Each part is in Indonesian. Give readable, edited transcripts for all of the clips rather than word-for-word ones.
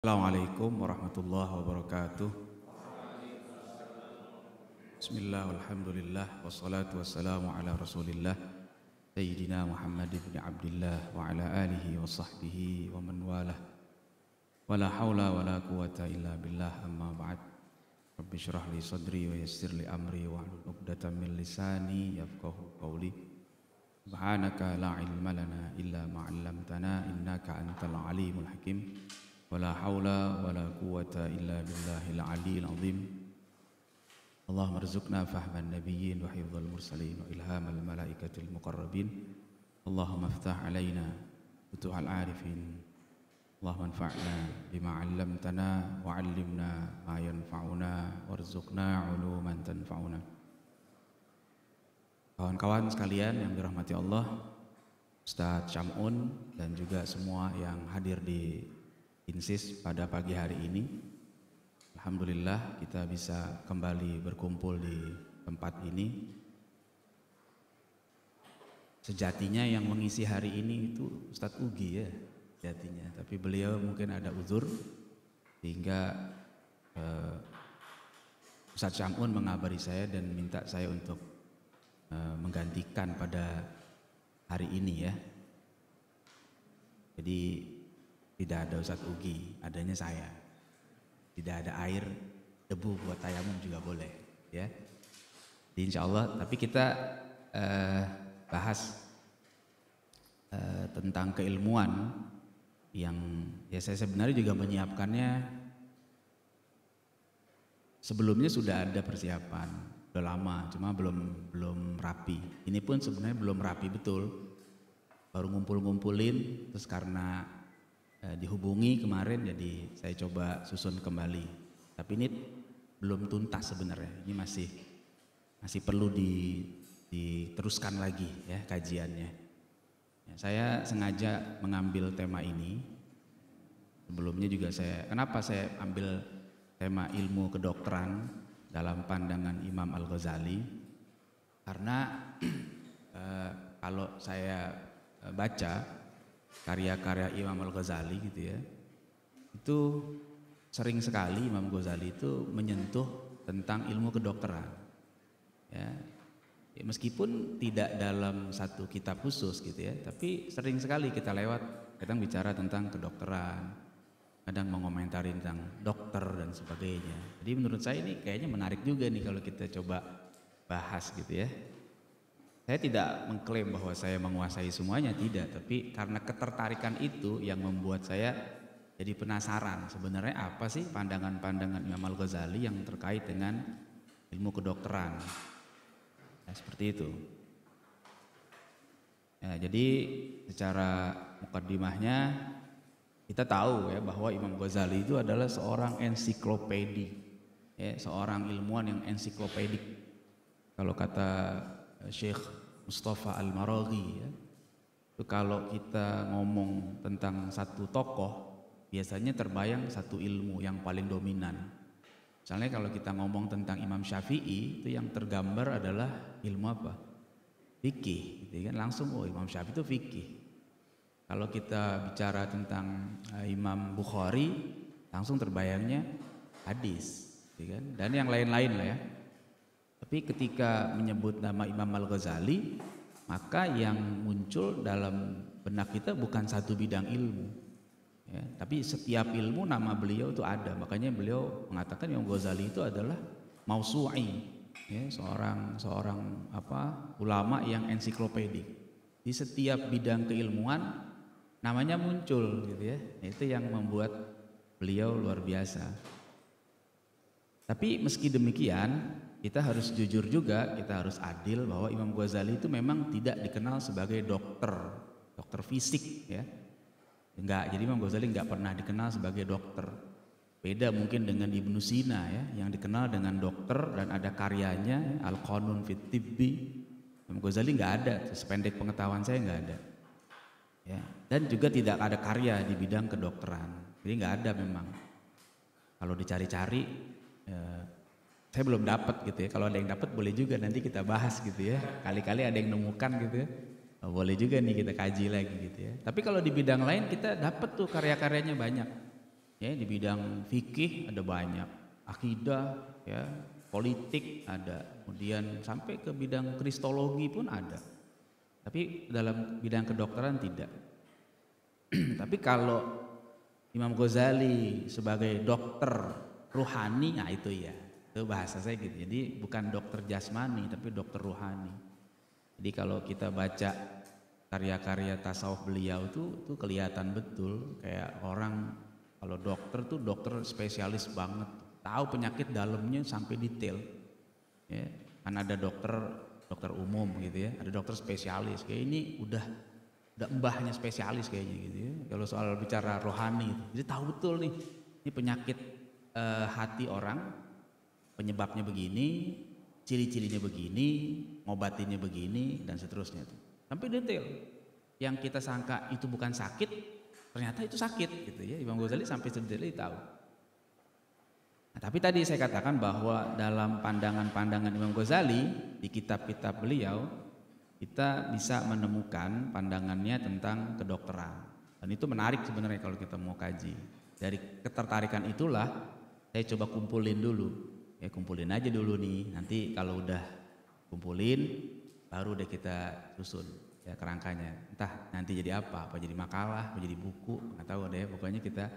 Assalamualaikum warahmatullahi wabarakatuh. Bismillah, alhamdulillah, wassalatu wassalamu ala rasulillah Sayyidina Muhammad ibn Abdillah wa ala alihi wa sahbihi wa man walah. Wa la hawla wa la quwata illa billah, amma ba'd. Rabbi syrah li sadri wa yassir li amri wa ahlul uqdatan min lisani yafqahu qawli. Subhanaka la ilma lana illa ma'allamtana innaka antal alimul hakim. Wala hawla wala quwata illa billahil aliyil azim. Allahumma rzuqna fahman nabiyyin wa hifdzal mursalin wa ilhamal malaikatil muqarrabin. Allahumma iftah alaina futuhal arifin. Allahumma anfa'na bima 'allamtana wa 'allimna ma yanfa'una warzuqna 'uluman tanfa'una. Kawan-kawan sekalian yang dirahmati Allah, Ustaz Syamun dan juga semua yang hadir di Insis pada pagi hari ini, alhamdulillah kita bisa kembali berkumpul di tempat ini. Sejatinya yang mengisi hari ini itu Ustadz Ugi ya, sejatinya. Tapi beliau mungkin ada uzur, sehingga Ustadz Syamun mengabari saya dan minta saya untuk menggantikan pada hari ini ya. Jadi tidak ada Ustadz Ugi, adanya saya. Tidak ada air, debu buat tayamum juga boleh, ya. Jadi insya Allah, tapi kita bahas tentang keilmuan yang ya saya sebenarnya juga menyiapkannya. Sebelumnya sudah ada persiapan, udah lama, cuma belum rapi. Ini pun sebenarnya belum rapi betul, baru ngumpul-ngumpulin, terus karena dihubungi kemarin jadi saya coba susun kembali, tapi ini belum tuntas sebenarnya, ini masih perlu diteruskan lagi ya kajiannya ya. Saya sengaja mengambil tema ini, sebelumnya juga kenapa saya ambil tema ilmu kedokteran dalam pandangan Imam Al-Ghazali, karena kalau saya baca karya-karya Imam Al-Ghazali gitu ya, itu sering sekali Imam Ghazali itu menyentuh tentang ilmu kedokteran ya. Ya, meskipun tidak dalam satu kitab khusus gitu ya, tapi sering sekali kita lewat, kadang bicara tentang kedokteran, kadang mengomentari tentang dokter dan sebagainya. Jadi menurut saya ini kayaknya menarik juga nih kalau kita coba bahas gitu ya. Saya tidak mengklaim bahwa saya menguasai semuanya, tidak, tapi karena ketertarikan itu yang membuat saya jadi penasaran sebenarnya apa sih pandangan-pandangan Imam Al-Ghazali yang terkait dengan ilmu kedokteran. Nah, seperti itu. Nah, jadi secara mukadimahnya kita tahu ya bahwa Imam Ghazali itu adalah seorang ensiklopedi, ya, seorang ilmuwan yang ensiklopedik. Kalau kata Syekh Mustafa Al Maraghi ya, itu kalau kita ngomong tentang satu tokoh biasanya terbayang satu ilmu yang paling dominan. Misalnya kalau kita ngomong tentang Imam Syafi'i, itu yang tergambar adalah ilmu apa? Fikih, gitu kan, langsung oh Imam Syafi'i itu fikih. Kalau kita bicara tentang Imam Bukhari, langsung terbayangnya hadis, gitu kan, dan yang lain-lain lah ya. Tapi ketika menyebut nama Imam Al-Ghazali, maka yang muncul dalam benak kita bukan satu bidang ilmu ya, tapi setiap ilmu nama beliau itu ada. Makanya beliau mengatakan Imam Ghazali itu adalah mausu'i ya, seorang ulama yang ensiklopedik. Di setiap bidang keilmuan namanya muncul gitu ya. Itu yang membuat beliau luar biasa. Tapi meski demikian, kita harus jujur juga, kita harus adil bahwa Imam Ghazali itu memang tidak dikenal sebagai dokter fisik ya. Enggak, jadi Imam Ghazali enggak pernah dikenal sebagai dokter. Beda mungkin dengan Ibnu Sina ya, yang dikenal dengan dokter dan ada karyanya Al-Qanun fi Tibbi. Imam Ghazali enggak ada, sependek pengetahuan saya enggak ada. Ya, dan juga tidak ada karya di bidang kedokteran. Jadi enggak ada memang. Kalau dicari-cari saya belum dapat gitu ya. Kalau ada yang dapat boleh juga nanti kita bahas gitu ya. Kali-kali ada yang nemukan gitu ya. Oh, boleh juga nih kita kaji lagi gitu ya. Tapi kalau di bidang lain kita dapat tuh karya-karyanya banyak. ya, di bidang fikih ada banyak, akidah ya, politik ada, kemudian sampai ke bidang kristologi pun ada, tapi dalam bidang kedokteran tidak. Tapi kalau Imam Ghazali sebagai dokter ruhani, nah itu ya, itu bahasa saya gitu, jadi bukan dokter jasmani tapi dokter ruhani. Jadi kalau kita baca karya-karya tasawuf beliau tuh kelihatan betul, kayak orang kalau dokter tuh dokter spesialis banget, tahu penyakit dalamnya sampai detail. Ya, kan ada dokter umum gitu ya, ada dokter spesialis. Kayak ini udah mbahnya spesialis kayaknya gitu ya. Kalau soal bicara rohani, jadi tahu betul nih, ini penyakit hati orang, penyebabnya begini, ciri-cirinya begini, ngobatinnya begini dan seterusnya. Sampai detail. Yang kita sangka itu bukan sakit, ternyata itu sakit gitu ya. Imam Ghazali sampai sedetail tahu. Nah, tapi tadi saya katakan bahwa dalam pandangan-pandangan Imam Ghazali di kitab-kitab beliau kita bisa menemukan pandangannya tentang kedokteran. Dan itu menarik sebenarnya kalau kita mau kaji. Dari ketertarikan itulah saya coba kumpulin dulu. Ya kumpulin aja dulu nih. Nanti kalau udah kumpulin baru deh kita susun. Ya, kerangkanya entah nanti jadi apa jadi makalah, jadi buku, nggak tahu deh, pokoknya kita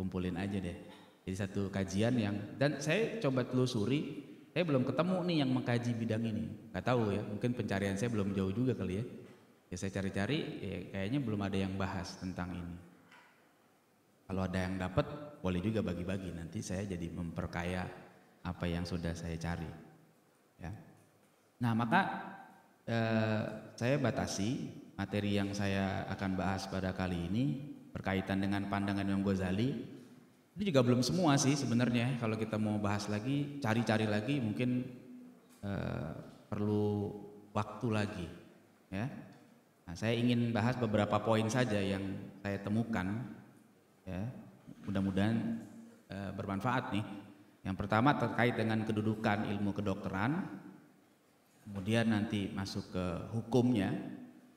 kumpulin aja deh jadi satu kajian yang, dan saya coba telusuri, saya belum ketemu nih yang mengkaji bidang ini, nggak tahu ya, mungkin pencarian saya belum jauh juga kali ya, ya saya cari-cari ya, kayaknya belum ada yang bahas tentang ini. Kalau ada yang dapat boleh juga bagi-bagi, nanti saya jadi memperkaya apa yang sudah saya cari ya. Nah maka saya batasi materi yang saya akan bahas pada kali ini berkaitan dengan pandangan Imam Ghazali. Ini juga belum semua sih sebenarnya, kalau kita mau bahas lagi, cari-cari lagi mungkin perlu waktu lagi ya. Nah, saya ingin bahas beberapa poin saja yang saya temukan ya, mudah-mudahan bermanfaat nih. Yang pertama terkait dengan kedudukan ilmu kedokteran. Kemudian nanti masuk ke hukumnya,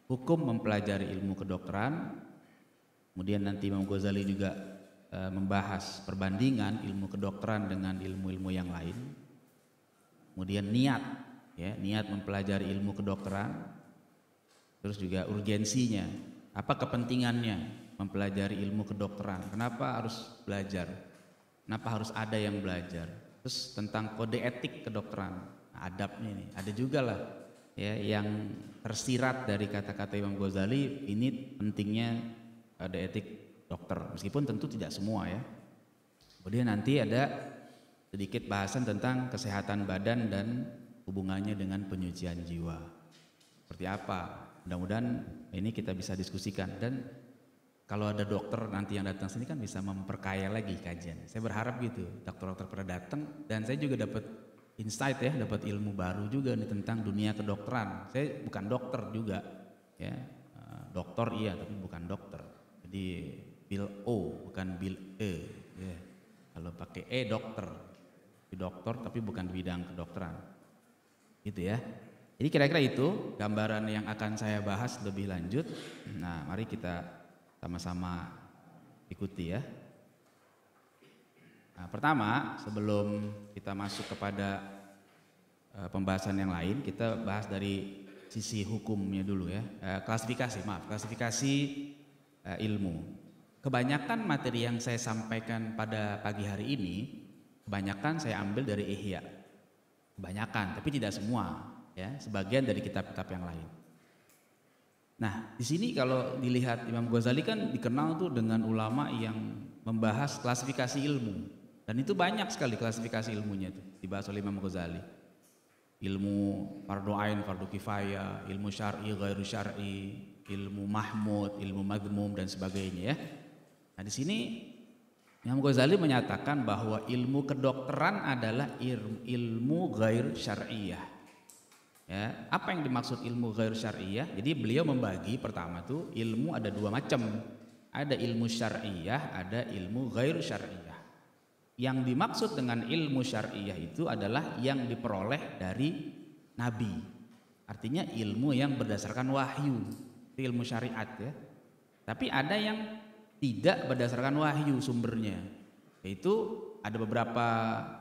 hukum mempelajari ilmu kedokteran. Kemudian nanti Imam Ghazali juga membahas perbandingan ilmu kedokteran dengan ilmu-ilmu yang lain. Kemudian niat, ya, niat mempelajari ilmu kedokteran. Terus juga urgensinya, apa kepentingannya mempelajari ilmu kedokteran? Kenapa harus belajar? Kenapa harus ada yang belajar? Terus tentang kode etik kedokteran. Adabnya ini ada juga lah ya, yang tersirat dari kata-kata Imam Ghazali ini, pentingnya ada etik dokter, meskipun tentu tidak semua ya. Kemudian nanti ada sedikit bahasan tentang kesehatan badan dan hubungannya dengan penyucian jiwa seperti apa. Mudah-mudahan ini kita bisa diskusikan, dan kalau ada dokter nanti yang datang sini kan bisa memperkaya lagi kajian. Saya berharap gitu, dokter-dokter pada datang, dan saya juga dapat insight ya, dapat ilmu baru juga nih tentang dunia kedokteran. Saya bukan dokter juga ya, dokter iya tapi bukan dokter. Jadi Bill O bukan Bill E ya. Kalau pakai E dokter, dokter tapi bukan bidang kedokteran gitu ya. Jadi kira-kira itu gambaran yang akan saya bahas lebih lanjut. Nah mari kita sama-sama ikuti ya. Nah, pertama sebelum kita masuk kepada pembahasan yang lain, kita bahas dari sisi hukumnya dulu ya, klasifikasi ilmu. Kebanyakan materi yang saya sampaikan pada pagi hari ini, kebanyakan saya ambil dari Ihya, kebanyakan tapi tidak semua ya, sebagian dari kitab-kitab yang lain. Nah di sini kalau dilihat Imam Ghazali kan dikenal tuh dengan ulama yang membahas klasifikasi ilmu. Dan itu banyak sekali klasifikasi ilmunya itu dibahas oleh Imam Ghazali. Ilmu fardu ain, fardu kifayah, ilmu syar'i, ghairu syar'i, ilmu mahmud, ilmu madhmum dan sebagainya ya. Nah di sini Imam Ghazali menyatakan bahwa ilmu kedokteran adalah ilmu ghairu syar'iyah. Ya, apa yang dimaksud ilmu ghairu syar'iyah? Jadi beliau membagi, pertama tuh ilmu ada dua macam. Ada ilmu syar'iyah, ada ilmu ghairu syar'iyah. Yang dimaksud dengan ilmu syariah itu adalah yang diperoleh dari Nabi. Artinya ilmu yang berdasarkan wahyu, ilmu syariat ya. Tapi ada yang tidak berdasarkan wahyu sumbernya. Itu ada beberapa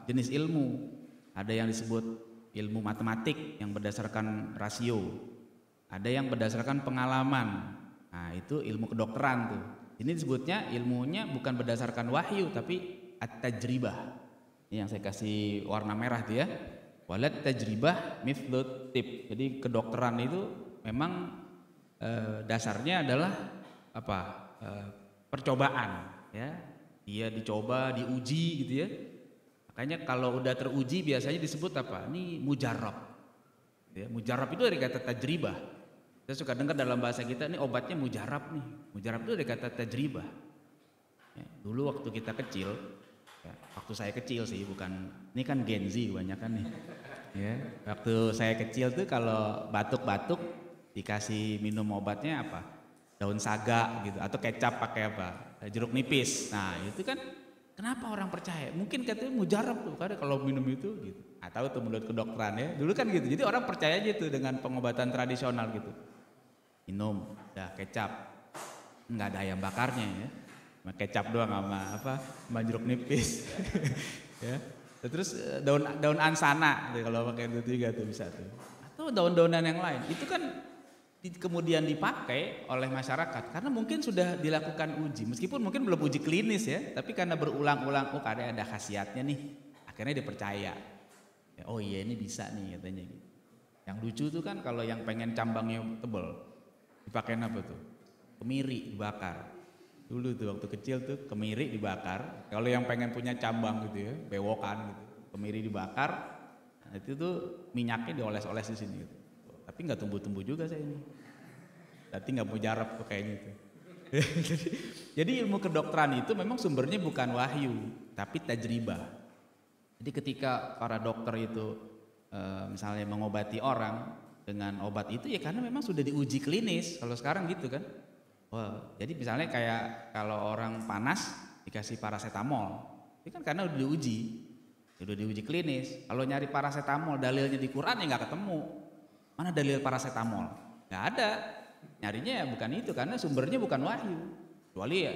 jenis ilmu. Ada yang disebut ilmu matematik yang berdasarkan rasio, ada yang berdasarkan pengalaman. Nah, itu ilmu kedokteran tuh. Ini disebutnya ilmunya bukan berdasarkan wahyu tapi at-tajribah. Ini yang saya kasih warna merah tuh ya. Walat tajribah mithlut tib. Jadi kedokteran itu memang dasarnya adalah apa? Percobaan ya. Dia dicoba, diuji gitu ya. Makanya kalau udah teruji biasanya disebut apa? Ini mujarab. Ya, mujarab itu dari kata tajribah. Saya suka dengar dalam bahasa kita ini obatnya mujarab nih. Mujarab itu dari kata tajribah. Ya, dulu waktu kita kecil, ya, waktu saya kecil sih bukan, ini kan Gen Z banyak kan nih. Ya, waktu saya kecil tuh kalau batuk-batuk dikasih minum obatnya apa? Daun saga gitu, atau kecap pakai apa, jeruk nipis. Nah itu kan kenapa orang percaya, mungkin katanya mujarab tuh karena kalau minum itu gitu, atau tuh menurut kedokteran ya dulu kan gitu. Jadi orang percaya aja tuh dengan pengobatan tradisional gitu, minum dah kecap, nggak ada ayam bakarnya ya, sama kecap doang sama apa, sama jeruk nipis ya, terus daun ansana kalau pakai itu juga tuh bisa tuh, atau daun-daunan yang lain. Itu kan kemudian dipakai oleh masyarakat karena mungkin sudah dilakukan uji, meskipun mungkin belum uji klinis ya, tapi karena berulang-ulang, oh karena ada khasiatnya nih, akhirnya dipercaya. Oh iya ini bisa nih katanya. Yang lucu tuh kan kalau yang pengen cambangnya tebel dipakein apa tuh, kemiri dibakar. Dulu tuh waktu kecil tuh kemiri dibakar, kalau yang pengen punya cambang gitu ya, bewokan gitu, kemiri dibakar, itu tuh minyaknya dioles-oles di sini gitu. Tapi nggak tumbuh-tumbuh juga saya ini. Berarti nggak mau jarap tuh kayaknya itu. Jadi ilmu kedokteran itu memang sumbernya bukan wahyu, tapi tajribah. Jadi ketika para dokter itu misalnya mengobati orang dengan obat itu ya karena memang sudah diuji klinis. Kalau sekarang gitu kan. Wah, jadi misalnya kayak kalau orang panas dikasih parasetamol, itu kan karena sudah diuji klinis. Kalau nyari parasetamol dalilnya di Quran ya nggak ketemu. Mana dalil parasetamol? Nggak ada. Nyarinya ya bukan itu karena sumbernya bukan wahyu. Kecuali ya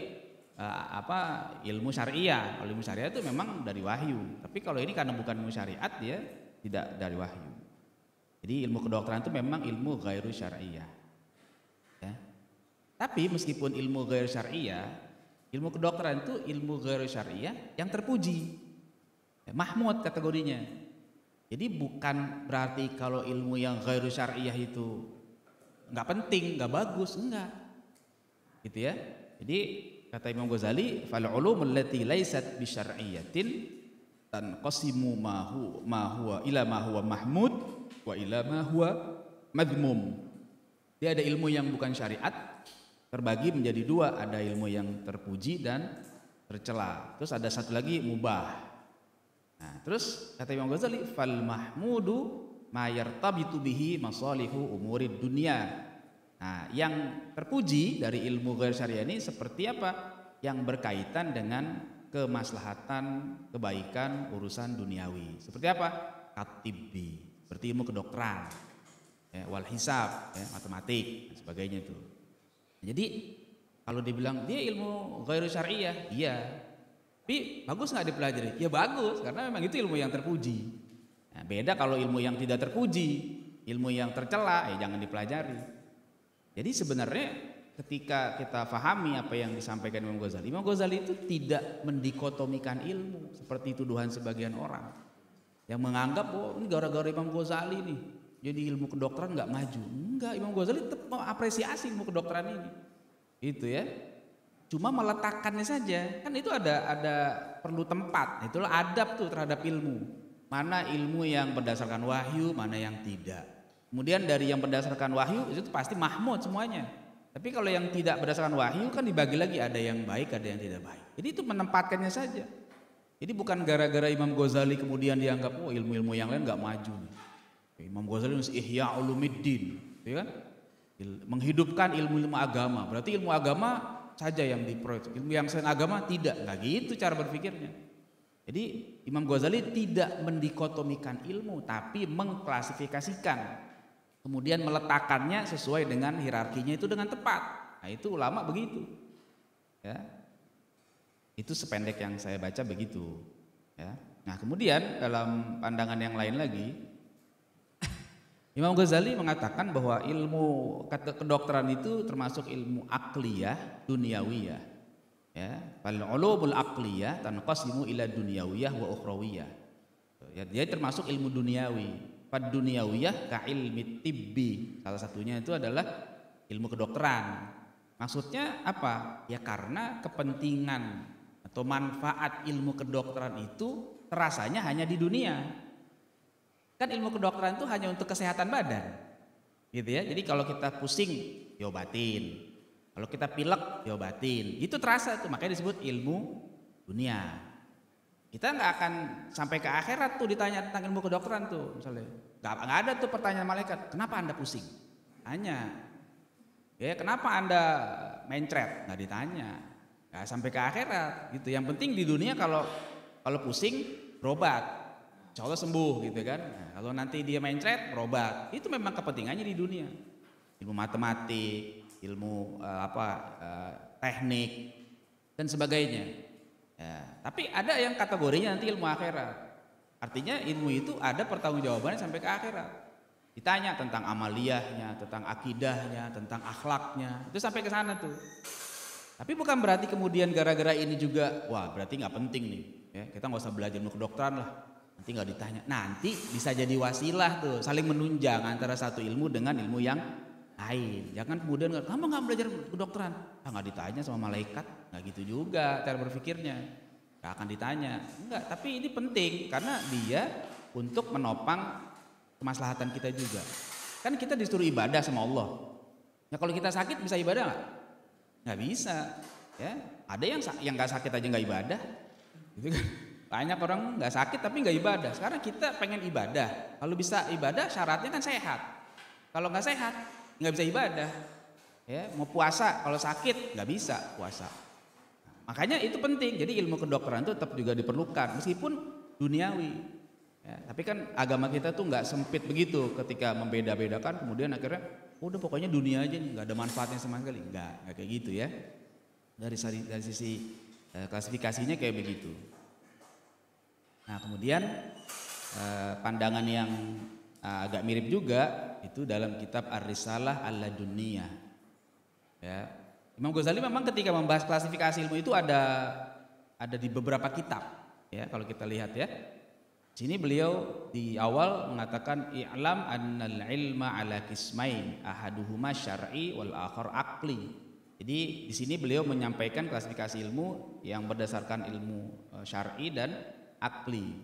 apa, ilmu syariah. Kalau ilmu syariah itu memang dari wahyu. Tapi kalau ini karena bukan ilmu syariat dia tidak dari wahyu. Jadi ilmu kedokteran itu memang ilmu ghairu syariah. Ya. Tapi meskipun ilmu ghairu syariah, ilmu kedokteran itu ilmu ghairu syariah yang terpuji. Ya, mahmud kategorinya. Jadi bukan berarti kalau ilmu yang ghairu syariah itu nggak penting, nggak bagus, enggak. Gitu ya. Jadi kata Imam Ghazali, fal ulumul lati laysat bi syar'iyyatin tanqasimu ma huwa ila ma huwa mahmud wa ila ma huwa madmum. Dia ada ilmu yang bukan syariat terbagi menjadi dua, ada ilmu yang terpuji dan tercela. Terus ada satu lagi mubah. Nah, terus kata Imam Ghazali, fal mahmudu ma yartabitu bihi masalihu umurid dunia. Nah, yang terpuji dari ilmu ghairu syariah ini seperti apa? Yang berkaitan dengan kemaslahatan, kebaikan, urusan duniawi. Seperti apa? Katibbi, seperti ilmu kedokteran, ya, wal hisab, ya, matematik, dan sebagainya itu. Jadi kalau dibilang dia ilmu ghairu syariah, iya. Tapi bagus nggak dipelajari? Ya bagus, karena memang itu ilmu yang terpuji. Nah, beda kalau ilmu yang tidak terpuji, ilmu yang tercela ya jangan dipelajari. Jadi sebenarnya ketika kita pahami apa yang disampaikan Imam Ghazali itu tidak mendikotomikan ilmu seperti tuduhan sebagian orang yang menganggap bahwa ini gara-gara Imam Ghazali nih, jadi ilmu kedokteran nggak maju. Enggak, Imam Ghazali tetap mengapresiasi ilmu kedokteran ini, gitu ya. Cuma meletakkannya saja, kan itu ada perlu tempat. Itulah adab tuh terhadap ilmu. Mana ilmu yang berdasarkan wahyu, mana yang tidak. Kemudian dari yang berdasarkan wahyu itu pasti mahmud semuanya. Tapi kalau yang tidak berdasarkan wahyu kan dibagi lagi, ada yang baik, ada yang tidak baik. Jadi itu menempatkannya saja. Jadi bukan gara-gara Imam Ghazali kemudian dianggap oh ilmu-ilmu yang lain nggak maju. Imam Ghazali nulis Ihya Ulumuddin, ya kan? Menghidupkan ilmu-ilmu agama. Berarti ilmu agama saja yang diproyek, ilmu yang selain agama tidak. Nggak gitu cara berpikirnya. Jadi Imam Ghazali tidak mendikotomikan ilmu, tapi mengklasifikasikan, kemudian meletakkannya sesuai dengan hierarkinya itu dengan tepat. Nah itu ulama begitu ya. Itu sependek yang saya baca begitu, ya. Nah kemudian dalam pandangan yang lain lagi, Imam Ghazali mengatakan bahwa ilmu kedokteran itu termasuk ilmu akliyah duniawiyah, ya. Al-ulumul akliyah tanqasimu ila duniawiyah wa ukhrawiyah. Ya, dia termasuk ilmu duniawi. Fad duniawiyah ka ilmi tibbi. Salah satunya itu adalah ilmu kedokteran. Maksudnya apa? Ya karena kepentingan atau manfaat ilmu kedokteran itu terasanya hanya di dunia. Kan ilmu kedokteran itu hanya untuk kesehatan badan, gitu ya. Jadi kalau kita pusing, diobatin. Kalau kita pilek, diobatin. Itu terasa tuh, makanya disebut ilmu dunia. Kita nggak akan sampai ke akhirat tuh ditanya tentang ilmu kedokteran tuh, misalnya. Nggak ada tuh pertanyaan malaikat, kenapa Anda pusing? Hanya. Ya, kenapa Anda mencret? Nggak ditanya, nggak sampai ke akhirat gitu. Yang penting di dunia kalau pusing berobat, insya Allah sembuh gitu kan. Nah, kalau nanti dia mencret berobat, itu memang kepentingannya di dunia. Ilmu matematik, ilmu teknik dan sebagainya. Ya, tapi ada yang kategorinya nanti ilmu akhirat. Artinya ilmu itu ada pertanggungjawabannya sampai ke akhirat. Ditanya tentang amaliyahnya, tentang akidahnya, tentang akhlaknya, itu sampai ke sana tuh. Tapi bukan berarti kemudian gara-gara ini juga, wah berarti nggak penting nih, ya, kita nggak usah belajar ilmu kedokteran lah, nanti nggak ditanya. Nanti bisa jadi wasilah tuh, saling menunjang antara satu ilmu dengan ilmu yang lain. Jangan kemudian kamu nggak belajar kedokteran, ah nggak ditanya sama malaikat, nggak gitu juga cara berpikirnya, nggak akan ditanya. Enggak, tapi ini penting karena dia untuk menopang kemaslahatan kita juga. Kan kita disuruh ibadah sama Allah. Ya kalau kita sakit bisa ibadah nggak? Nggak bisa. Ya, ada yang nggak sakit aja nggak ibadah. Gitu kan? Banyak orang nggak sakit tapi nggak ibadah. Sekarang kita pengen ibadah. Kalau bisa ibadah syaratnya kan sehat. Kalau nggak sehat nggak bisa ibadah. Ya, mau puasa kalau sakit nggak bisa puasa. Nah, makanya itu penting. Jadi ilmu kedokteran itu tetap juga diperlukan meskipun duniawi. Ya, tapi kan agama kita tuh nggak sempit begitu ketika membeda-bedakan kemudian akhirnya udah pokoknya dunia aja nih, nggak ada manfaatnya sama sekali, nggak kayak gitu ya. Dari sisi klasifikasinya kayak begitu. Nah kemudian pandangan yang agak mirip juga itu dalam kitab Ar-Risalah Alla Dunia. Ya, Imam Ghazali memang ketika membahas klasifikasi ilmu itu ada di beberapa kitab. Ya kalau kita lihat ya. Sini beliau di awal mengatakan i'lam annal ilma ala qismain ahaduhuma syar'i wal akhar aqli. Jadi di sini beliau menyampaikan klasifikasi ilmu yang berdasarkan ilmu syar'i dan aqli.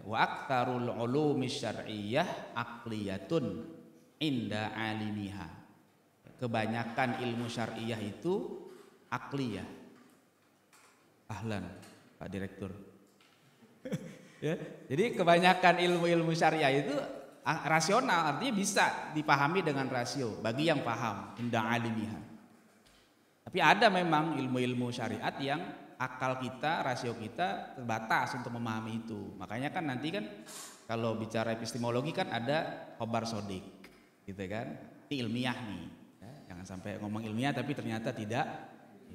Wa aktsarul ulumi syar'iyyah aqliyatun inda alimiha. Kebanyakan ilmu syar'iyah itu aqliyah. Ahlan Pak Direktur. Ya, jadi kebanyakan ilmu-ilmu syariah itu rasional, artinya bisa dipahami dengan rasio bagi yang paham, inda alimiha. Tapi ada memang ilmu-ilmu syariat yang akal kita, rasio kita terbatas untuk memahami itu. Makanya kan nanti kan kalau bicara epistemologi kan ada khobar sodik, gitu kan? Ini ilmiah nih, ya, jangan sampai ngomong ilmiah tapi ternyata tidak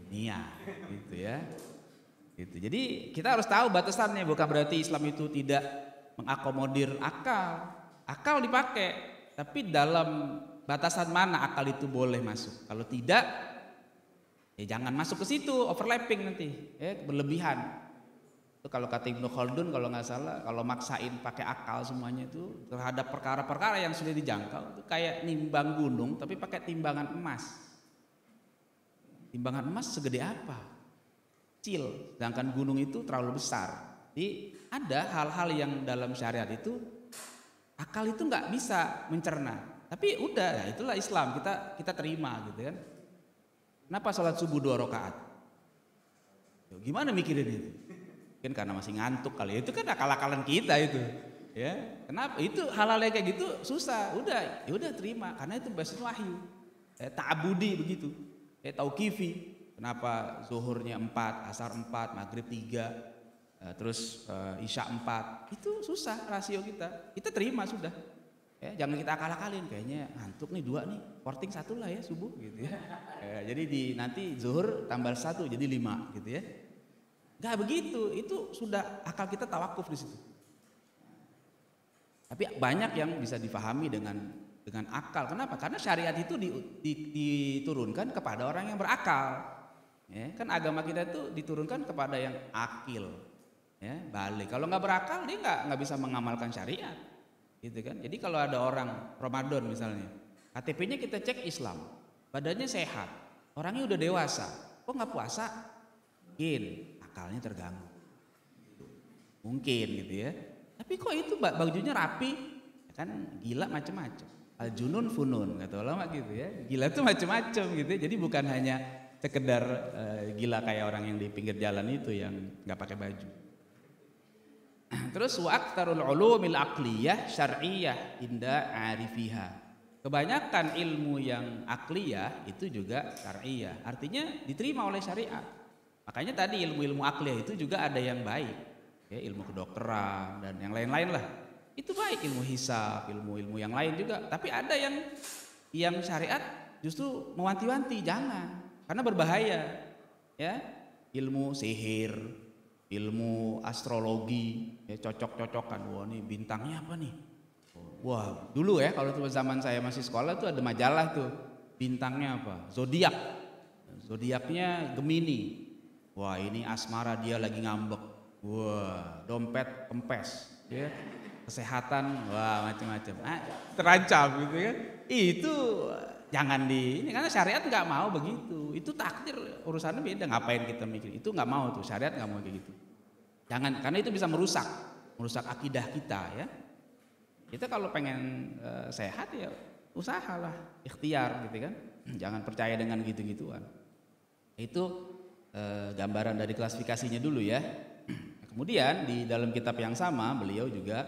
ilmiah, gitu ya. Gitu. Jadi kita harus tahu batasannya, bukan berarti Islam itu tidak mengakomodir akal. Akal dipakai, tapi dalam batasan mana akal itu boleh masuk. Kalau tidak, ya jangan masuk ke situ, overlapping nanti, ya, berlebihan. Itu kalau kata Ibn Khaldun kalau nggak salah, kalau maksain pakai akal semuanya itu terhadap perkara-perkara yang sudah dijangkau, itu kayak nimbang gunung tapi pakai timbangan emas. Timbangan emas segede apa? Kecil, sedangkan gunung itu terlalu besar. Jadi ada hal-hal yang dalam syariat itu akal itu nggak bisa mencerna. Tapi udah, ya itulah Islam, kita terima gitu kan. Kenapa sholat subuh 2 rakaat? Gimana mikirin itu? Mungkin karena masih ngantuk kali. Itu kan akal-akalan kita itu. Ya, kenapa? Itu hal-hal yang kayak gitu susah. Udah, ya udah terima karena itu basis wahyu. Ta'abudi begitu. Tauqifi. Kenapa zuhurnya 4, asar 4, maghrib 3, terus isya 4. Itu susah rasio kita. Kita terima sudah. Ya, jangan kita akal-akalin. Kayaknya ngantuk nih 2 nih. Porting 1 lah ya subuh gitu ya. Jadi nanti zuhur tambah 1 jadi 5 gitu ya. Nggak begitu, itu sudah akal kita tawakuf di situ. Tapi banyak yang bisa dipahami dengan akal. Kenapa? Karena syariat itu diturunkan kepada orang yang berakal. Ya, kan agama kita itu diturunkan kepada yang akil, ya, balik. Kalau nggak berakal dia nggak bisa mengamalkan syariat, gitu kan? Jadi kalau ada orang Ramadan misalnya, KTP-nya kita cek Islam, badannya sehat, orangnya udah dewasa, kok nggak puasa? Mungkin akalnya terganggu, mungkin gitu ya. Tapi kok itu bajunya rapi, ya kan gila macam-macam. Al-junun funun, kata ulama gitu ya. Gila tuh macam-macam gitu. Jadi bukan hanya sekedar gila kayak orang yang di pinggir jalan itu yang nggak pakai baju. Terus waqtarul ulumil aqliyah syar'iyyah inda arifiha. Kebanyakan ilmu yang akliyah itu juga syar'iyyah. Artinya diterima oleh syariat. Makanya tadi ilmu-ilmu akliyah itu juga ada yang baik. Ya, ilmu kedokteran dan yang lain-lain lah. Itu baik, ilmu hisab, ilmu-ilmu yang lain juga. Tapi ada yang syariat justru mewanti-wanti, jangan. Karena berbahaya, ya, ilmu sihir, ilmu astrologi, ya, cocok-cocokan. Wah, nih bintangnya apa nih? Wah, dulu ya kalau zaman saya masih sekolah tuh ada majalah tuh, bintangnya apa? Zodiak, zodiaknya Gemini. Wah, ini asmara dia lagi ngambek. Wah, dompet kempes, ya, kesehatan, wah macam-macam. Ah, terancam gitu kan? Itu jangan ini karena syariat nggak mau begitu. Itu takdir, urusannya beda. Ngapain kita mikir itu, nggak mau tuh, syariat nggak mau kayak gitu. Jangan, karena itu bisa merusak akidah kita ya. Kita kalau pengen sehat ya usahalah, ikhtiar gitu kan. Jangan percaya dengan gitu-gituan. Itu gambaran dari klasifikasinya dulu ya. Kemudian di dalam kitab yang sama beliau juga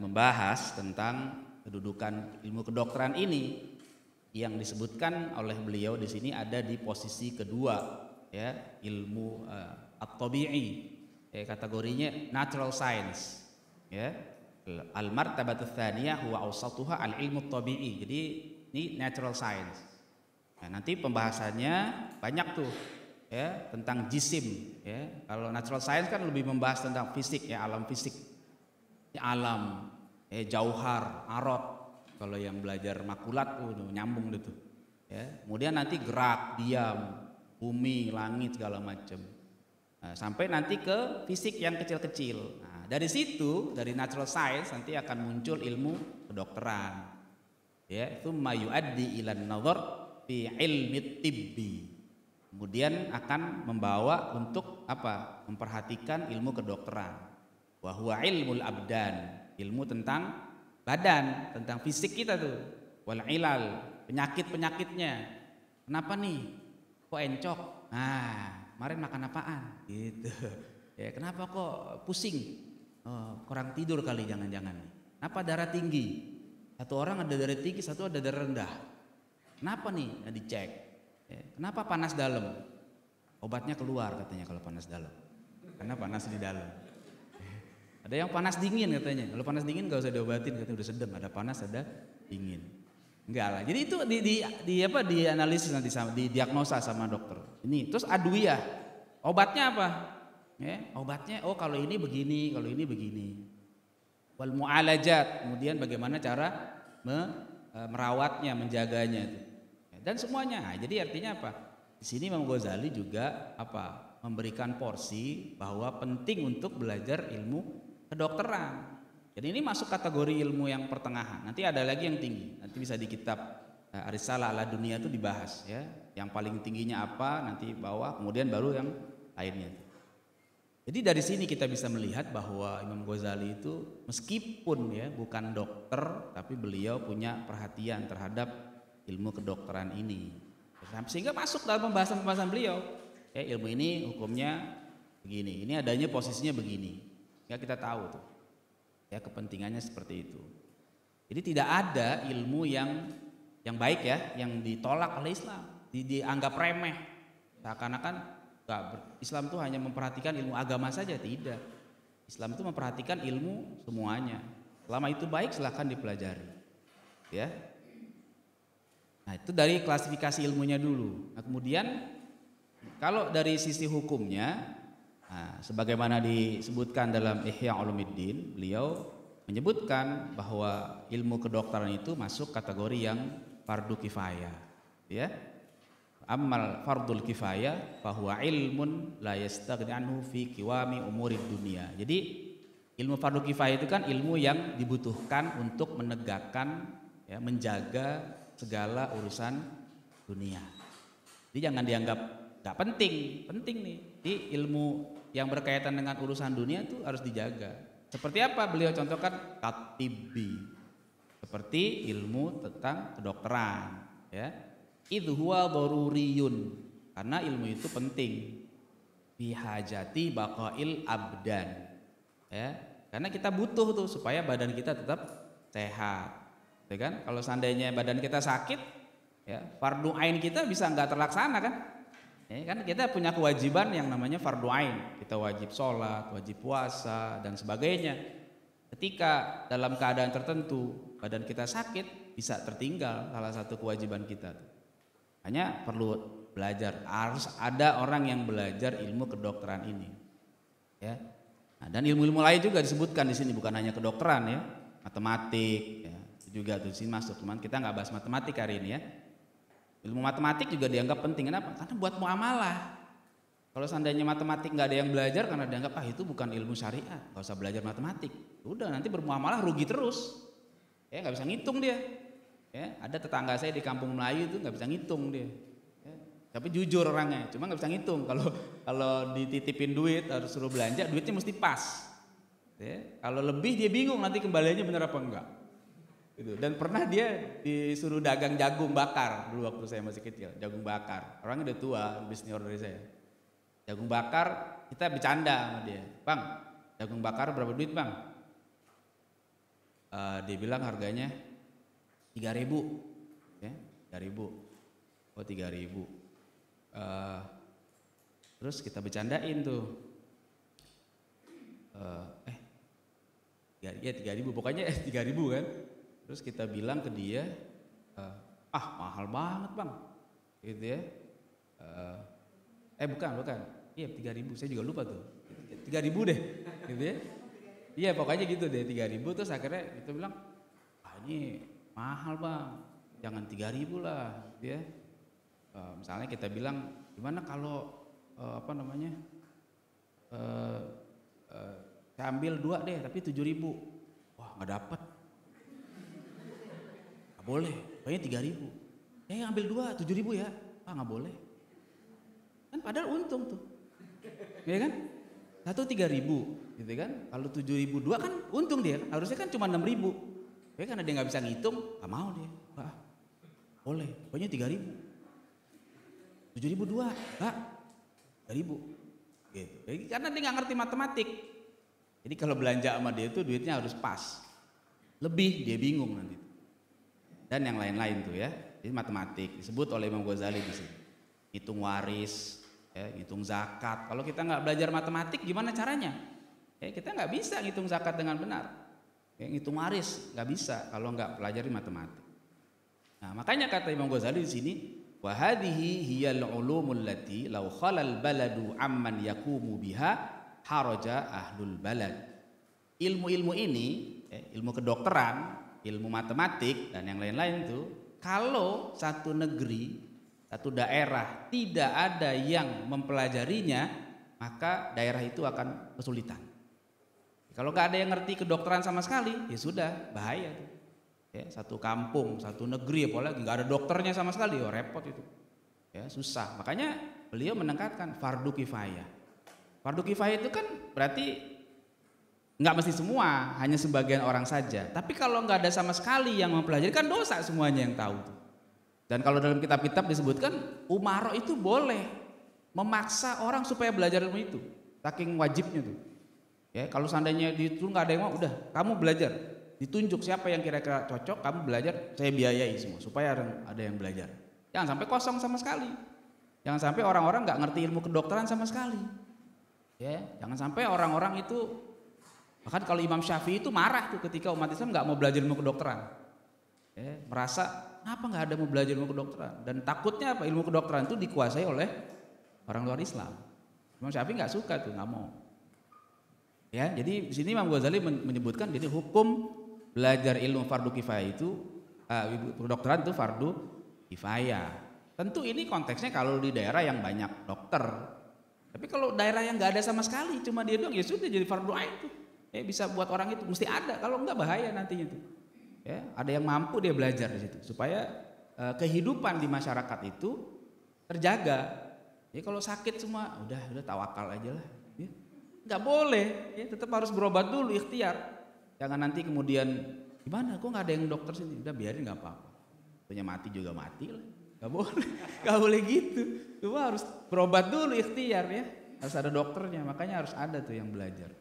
membahas tentang kedudukan ilmu kedokteran ini. Yang disebutkan oleh beliau di sini ada di posisi kedua, ya, ilmu at-tabi'i, ya, kategorinya natural science, ya. Al-martabatut tsaniyah huwa awsatuha al-ilmu at-tabi'i. Jadi ini natural science. Nah, nanti pembahasannya banyak tuh ya tentang jisim, ya. Kalau natural science kan lebih membahas tentang fisik ya, alam fisik. Ya, alam, ya, jauhar, arad. Kalau yang belajar makulat nyambung gitu ya. Kemudian nanti gerak, diam, bumi, langit segala macam. Nah, sampai nanti ke fisik yang kecil-kecil. Nah, dari situ, dari natural science nanti akan muncul ilmu kedokteran. Ya, itu mayuaddi ilan nazar fi ilmi tibbi. Kemudian akan membawa untuk apa? Memperhatikan ilmu kedokteran. Wa huwa ilmul abdan, ilmu tentang badan, tentang fisik kita tuh, wal ilal, penyakit-penyakitnya. Kenapa nih kok encok? Nah, kemarin makan apaan? Gitu. Ya, kenapa kok pusing? Oh, kurang tidur kali jangan-jangan. Kenapa darah tinggi? Satu orang ada darah tinggi, satu ada darah rendah. Kenapa nih? Nah, dicek. Ya, kenapa panas dalam? Obatnya keluar katanya kalau panas dalam. Karena panas di dalam. Ada yang panas dingin katanya, kalau panas dingin gak usah diobatin, katanya udah sedang, ada panas ada dingin. Enggak lah, jadi itu dianalisis nanti, didiagnosa sama dokter. Ini terus adwiyah, obatnya apa? Ya, obatnya oh kalau ini begini, kalau ini begini. Wal mu'alajat, kemudian bagaimana cara merawatnya, menjaganya itu. Dan semuanya. Nah, jadi artinya apa? Di sini Imam Ghazali juga apa? Memberikan porsi bahwa penting untuk belajar ilmu kedokteran. Jadi ini masuk kategori ilmu yang pertengahan. Nanti ada lagi yang tinggi. Nanti bisa di kitab Ar-Risalah Alla Dunia itu dibahas ya. Yang paling tingginya apa, nanti bawah, kemudian baru yang lainnya. Jadi dari sini kita bisa melihat bahwa Imam Ghazali itu meskipun ya bukan dokter, tapi beliau punya perhatian terhadap ilmu kedokteran ini. Sehingga masuk dalam pembahasan-pembahasan beliau. Ya, ilmu ini hukumnya begini, ini adanya posisinya begini. Ya kita tahu tuh, ya kepentingannya seperti itu. Jadi tidak ada ilmu yang baik ya, yang ditolak oleh Islam, dianggap remeh. Seakan-akan Islam tuh hanya memperhatikan ilmu agama saja, tidak. Islam itu memperhatikan ilmu semuanya. Selama itu baik silahkan dipelajari. Ya. Nah itu dari klasifikasi ilmunya dulu. Nah, kemudian kalau dari sisi hukumnya Nah, sebagaimana disebutkan dalam Ihya Ulumuddin, beliau menyebutkan bahwa ilmu kedokteran itu masuk kategori yang fardu kifayah, ya. Ammal fardul kifayah fahuwa ilmun la yastaghni anhu fi qiwami umurid dunia. Jadi ilmu fardu kifayah itu kan ilmu yang dibutuhkan untuk menegakkan, ya, menjaga segala urusan dunia. Jadi jangan dianggap gak penting, penting nih. Jadi ilmu yang berkaitan dengan urusan dunia itu harus dijaga. Seperti apa beliau contohkan? Katibbi, seperti ilmu tentang kedokteran, ya. Idh huwa daruriyun, karena ilmu itu penting. Bihajati baqail abdan, ya, karena kita butuh tuh supaya badan kita tetap sehat, ya kan? Kalau seandainya badan kita sakit, ya, fardu ain kita bisa nggak terlaksana kan? Ya, kan kita punya kewajiban yang namanya fardu ain, kita wajib sholat, wajib puasa dan sebagainya. Ketika dalam keadaan tertentu badan kita sakit, bisa tertinggal salah satu kewajiban kita. Hanya perlu belajar, harus ada orang yang belajar ilmu kedokteran ini, ya. Nah, dan ilmu-ilmu lain juga disebutkan di sini, bukan hanya kedokteran, ya, matematik, ya, juga di sini masuk, cuman kita nggak bahas matematik hari ini, ya. Ilmu matematik juga dianggap penting, kenapa? Karena buat muamalah. Kalau seandainya matematik nggak ada yang belajar karena dianggap itu bukan ilmu syariat, nggak usah belajar matematik, udah nanti bermuamalah rugi terus, ya, nggak bisa ngitung dia, ya. Ada tetangga saya di kampung Melayu itu nggak bisa ngitung dia, ya. Tapi jujur orangnya, cuma nggak bisa ngitung. Kalau dititipin duit harus suruh belanja, duitnya mesti pas, ya. Kalau lebih dia bingung nanti kembaliannya benar apa enggak. Dan pernah dia disuruh dagang jagung bakar dulu waktu saya masih kecil, jagung bakar. Orangnya udah tua, lebih senior dari saya. Jagung bakar, kita bercanda sama dia. Bang, jagung bakar berapa duit bang? Dia bilang harganya 3.000, ya, 3.000. Oh 3.000. Terus kita bercandain tuh, 3.000, pokoknya 3.000 kan. Terus kita bilang ke dia, mahal banget bang, gitu ya. Bukan, iya 3.000, saya juga lupa tuh, 3.000 deh, gitu ya. Iya pokoknya gitu deh, 3.000. Terus akhirnya kita bilang, ini mahal bang, jangan 3.000 lah, gitu ya. Misalnya kita bilang, gimana kalau saya ambil 2 deh, tapi 7.000, wah nggak dapet. Boleh, pokoknya 3.000. Yang ambil 2, 7.000 ya. Nggak boleh. Kan padahal untung tuh. Iya kan? Satu 3.000, gitu kan? Kalau 7.000 2 kan untung dia. Harusnya kan cuma 6.000. Tapi karena dia nggak bisa ngitung, nggak mau dia. Wah, boleh, pokoknya 3.000. 7.000 2, nggak? 3.000. Gitu. Jadi karena dia nggak ngerti matematik. Jadi kalau belanja sama dia itu duitnya harus pas. Lebih dia bingung nanti. Dan yang lain-lain tuh, ya. Jadi matematik disebut oleh Imam Ghazali di sini. Hitung waris, ya, hitung zakat. Kalau kita nggak belajar matematik, gimana caranya? Ya, kita nggak bisa hitung zakat dengan benar. Ya, hitung waris nggak bisa kalau nggak pelajari matematik. Nah, makanya kata Imam Ghazali di sini, wa hadhihi hiyal ulumul lati law khalal baladu amman yakumu biha haraja ahlul balad. Ilmu-ilmu ini, ilmu kedokteran, ilmu matematik dan yang lain-lain itu, kalau satu negeri, satu daerah tidak ada yang mempelajarinya, maka daerah itu akan kesulitan. Kalau nggak ada yang ngerti kedokteran sama sekali, ya sudah bahaya tuh. Ya, satu kampung, satu negeri, apalagi nggak ada dokternya sama sekali, ya repot itu, ya susah. Makanya beliau menekankan fardu kifayah. Fardu kifayah itu kan berarti nggak mesti semua, hanya sebagian orang saja. Tapi kalau nggak ada sama sekali yang mempelajari, kan dosa semuanya yang tahu. Dan kalau dalam kitab-kitab disebutkan, umaro itu boleh memaksa orang supaya belajar ilmu itu, saking wajibnya tuh. Ya, kalau seandainya itu nggak ada yang mau, udah kamu belajar. Ditunjuk siapa yang kira-kira cocok, kamu belajar, saya biayai semua supaya ada yang belajar. Jangan sampai kosong sama sekali. Jangan sampai orang-orang nggak ngerti ilmu kedokteran sama sekali. Ya, jangan sampai orang-orang itu. Bahkan kalau Imam Syafi'i itu marah tuh ketika umat Islam nggak mau belajar ilmu kedokteran, ya, merasa kenapa nggak ada mau belajar ilmu kedokteran, dan takutnya apa, ilmu kedokteran itu dikuasai oleh orang luar Islam. Imam Syafi'i nggak suka tuh, nggak mau. Ya, jadi di sini Imam Ghazali menyebutkan jadi hukum belajar ilmu fardu kifayah itu kedokteran itu fardu kifayah. Tentu ini konteksnya kalau di daerah yang banyak dokter. Tapi kalau daerah yang nggak ada sama sekali, cuma dia doang, ya sudah jadi fardu ain tuh. Ya bisa buat orang itu mesti ada, kalau enggak bahaya nantinya tuh. Ya, ada yang mampu dia belajar di situ supaya kehidupan di masyarakat itu terjaga. Ya kalau sakit semua udah tawakal aja lah. Ya. Nggak boleh, ya, tetap harus berobat dulu, ikhtiar. Jangan nanti kemudian gimana? Kok nggak ada yang dokter sini? Udah biarin nggak apa-apa. Punya mati juga mati lah. Nggak boleh gitu. Cuma harus berobat dulu, ikhtiar ya. Harus ada dokternya, makanya harus ada tuh yang belajar.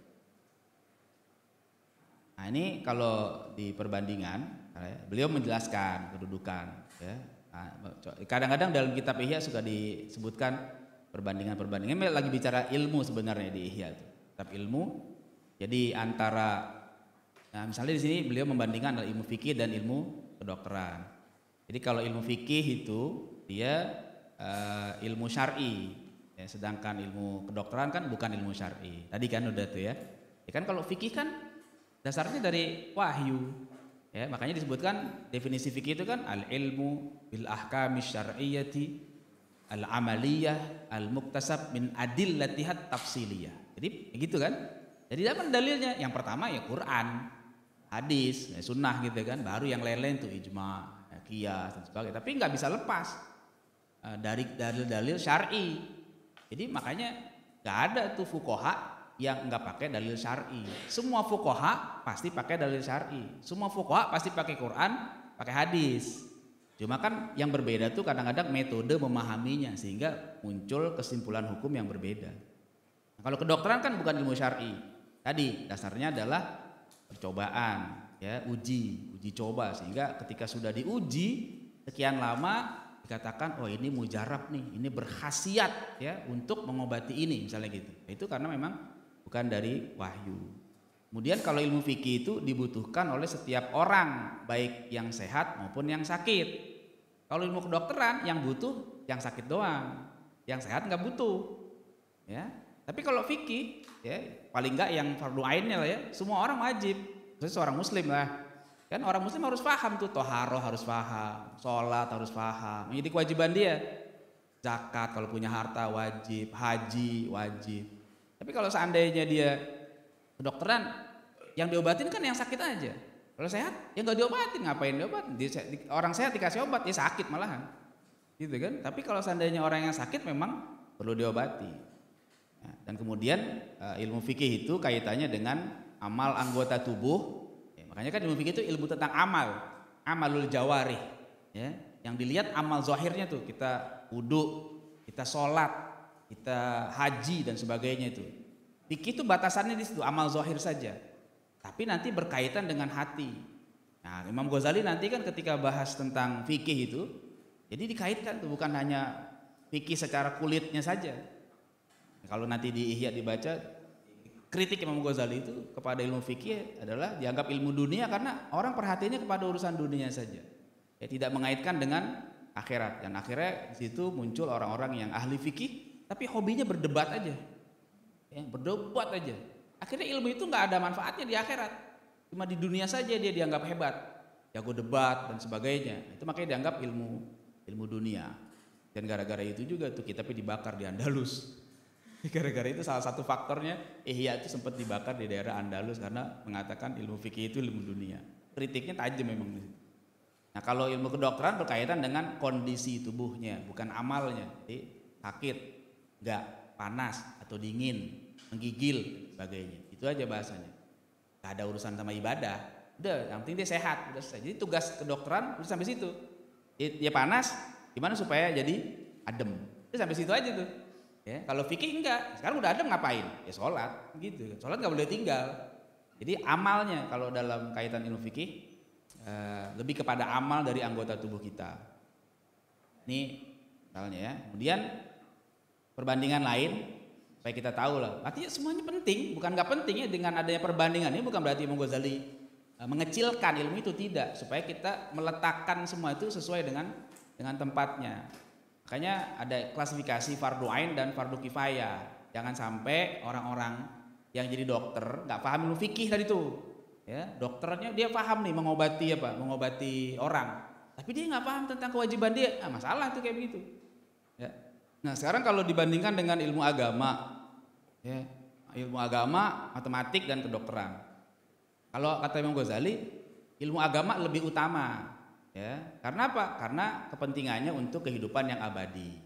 Nah ini kalau di perbandingan, beliau menjelaskan kedudukan. Ya. Nah, kadang-kadang dalam kitab Ihya suka disebutkan perbandingan-perbandingan. Lagi bicara ilmu sebenarnya di Ihya itu, kitab ilmu. Jadi antara, nah misalnya di sini beliau membandingkan ilmu fikih dan ilmu kedokteran. Jadi kalau ilmu fikih itu dia ilmu syar'i, ya, sedangkan ilmu kedokteran kan bukan ilmu syar'i. Tadi kan udah tuh ya. Ya kan kalau fikih kan dasarnya dari wahyu. Ya, makanya disebutkan definisi fikih itu kan al-ilmu bil ahkami syar'iyyati al-amaliyah al-muktasab min adillatihat tafsiliyah. Jadi gitu kan. Jadi dapat dalilnya yang pertama ya Quran, hadis, ya sunnah gitu kan. Baru yang lain-lain tuh ijma, ya, qiyas dan sebagainya. Tapi nggak bisa lepas dari dalil-dalil syar'i. Jadi makanya nggak ada tuh fuqaha yang nggak pakai dalil syar'i. Semua fuqaha pasti pakai dalil syar'i. Semua fuqaha pasti pakai Quran, pakai hadis. Cuma kan yang berbeda tuh kadang-kadang metode memahaminya sehingga muncul kesimpulan hukum yang berbeda. Nah, kalau kedokteran kan bukan ilmu syar'i. Tadi dasarnya adalah percobaan, ya uji coba sehingga ketika sudah diuji sekian lama dikatakan oh ini mujarab nih, ini berkhasiat ya untuk mengobati ini misalnya gitu. Itu karena memang bukan dari wahyu. Kemudian kalau ilmu fikih itu dibutuhkan oleh setiap orang, baik yang sehat maupun yang sakit. Kalau ilmu kedokteran yang butuh yang sakit doang, yang sehat nggak butuh. Ya, tapi kalau fikih, ya paling nggak yang fardu ainnya lah ya. Semua orang wajib, khususnya seorang muslim lah. Kan orang muslim harus paham tuh, toharoh harus paham, sholat harus paham. Menjadi kewajiban dia. Zakat kalau punya harta wajib, haji wajib. Tapi kalau seandainya dia kedokteran, yang diobatin kan yang sakit aja. Kalau sehat, ya nggak diobatin, ngapain diobatin? Orang sehat dikasih obat, ya sakit malahan, gitu kan? Tapi kalau seandainya orang yang sakit memang perlu diobati. Nah, dan kemudian ilmu fikih itu kaitannya dengan amal anggota tubuh. Ya, makanya kan ilmu fikih itu ilmu tentang amal, amalul jawarih. Ya, yang dilihat amal zahirnya tuh, kita wudu, kita sholat, kita haji dan sebagainya itu. Fikih itu batasannya di situ, amal zahir saja. Tapi nanti berkaitan dengan hati. Nah, Imam Ghazali nanti kan ketika bahas tentang fikih itu, jadi dikaitkan tuh bukan hanya fikih secara kulitnya saja. Nah, kalau nanti di Ihya dibaca, kritik Imam Ghazali itu kepada ilmu fikih adalah dianggap ilmu dunia karena orang perhatiannya kepada urusan dunia saja. Ya, tidak mengaitkan dengan akhirat. Dan akhirnya di situ muncul orang-orang yang ahli fikih tapi hobinya berdebat aja, ya, berdebat aja. Akhirnya ilmu itu nggak ada manfaatnya di akhirat, cuma di dunia saja dia dianggap hebat, jago debat dan sebagainya. Itu makanya dianggap ilmu dunia. Dan gara-gara itu juga tuh kitabnya dibakar di Andalus. Gara-gara itu salah satu faktornya Ihya itu sempat dibakar di daerah Andalus karena mengatakan ilmu fikih itu ilmu dunia. Kritiknya tajam memang. Nah kalau ilmu kedokteran berkaitan dengan kondisi tubuhnya, bukan amalnya. Jadi sakit, nggak panas atau dingin, menggigil, sebagainya. Itu aja bahasanya. Gak ada urusan sama ibadah. Udah, yang penting dia sehat. Udah selesai. Jadi tugas kedokteran udah sampai situ. Dia panas, gimana supaya jadi adem. Udah sampai situ aja tuh. Ya, kalau fikih enggak. Sekarang udah adem ngapain? Ya sholat, gitu. Sholat nggak boleh tinggal. Jadi amalnya kalau dalam kaitan ilmu fikih lebih kepada amal dari anggota tubuh kita. Ini misalnya ya. Kemudian perbandingan lain supaya kita tahu lah. Artinya semuanya penting, bukan nggak penting ya. Dengan adanya perbandingan ini bukan berarti Imam Ghazali mengecilkan ilmu itu, tidak. Supaya kita meletakkan semua itu sesuai dengan tempatnya. Makanya ada klasifikasi fardu ain dan fardu kifayah. Jangan sampai orang-orang yang jadi dokter nggak paham ilmu fikih tadi tuh, ya dokternya dia paham nih mengobati apa, mengobati orang, tapi dia nggak paham tentang kewajiban dia, nah, masalah tuh kayak begitu. Ya. Nah sekarang kalau dibandingkan dengan ilmu agama, ya ilmu agama, matematik dan kedokteran. Kalau kata Imam Ghazali, ilmu agama lebih utama, ya karena apa? Karena kepentingannya untuk kehidupan yang abadi.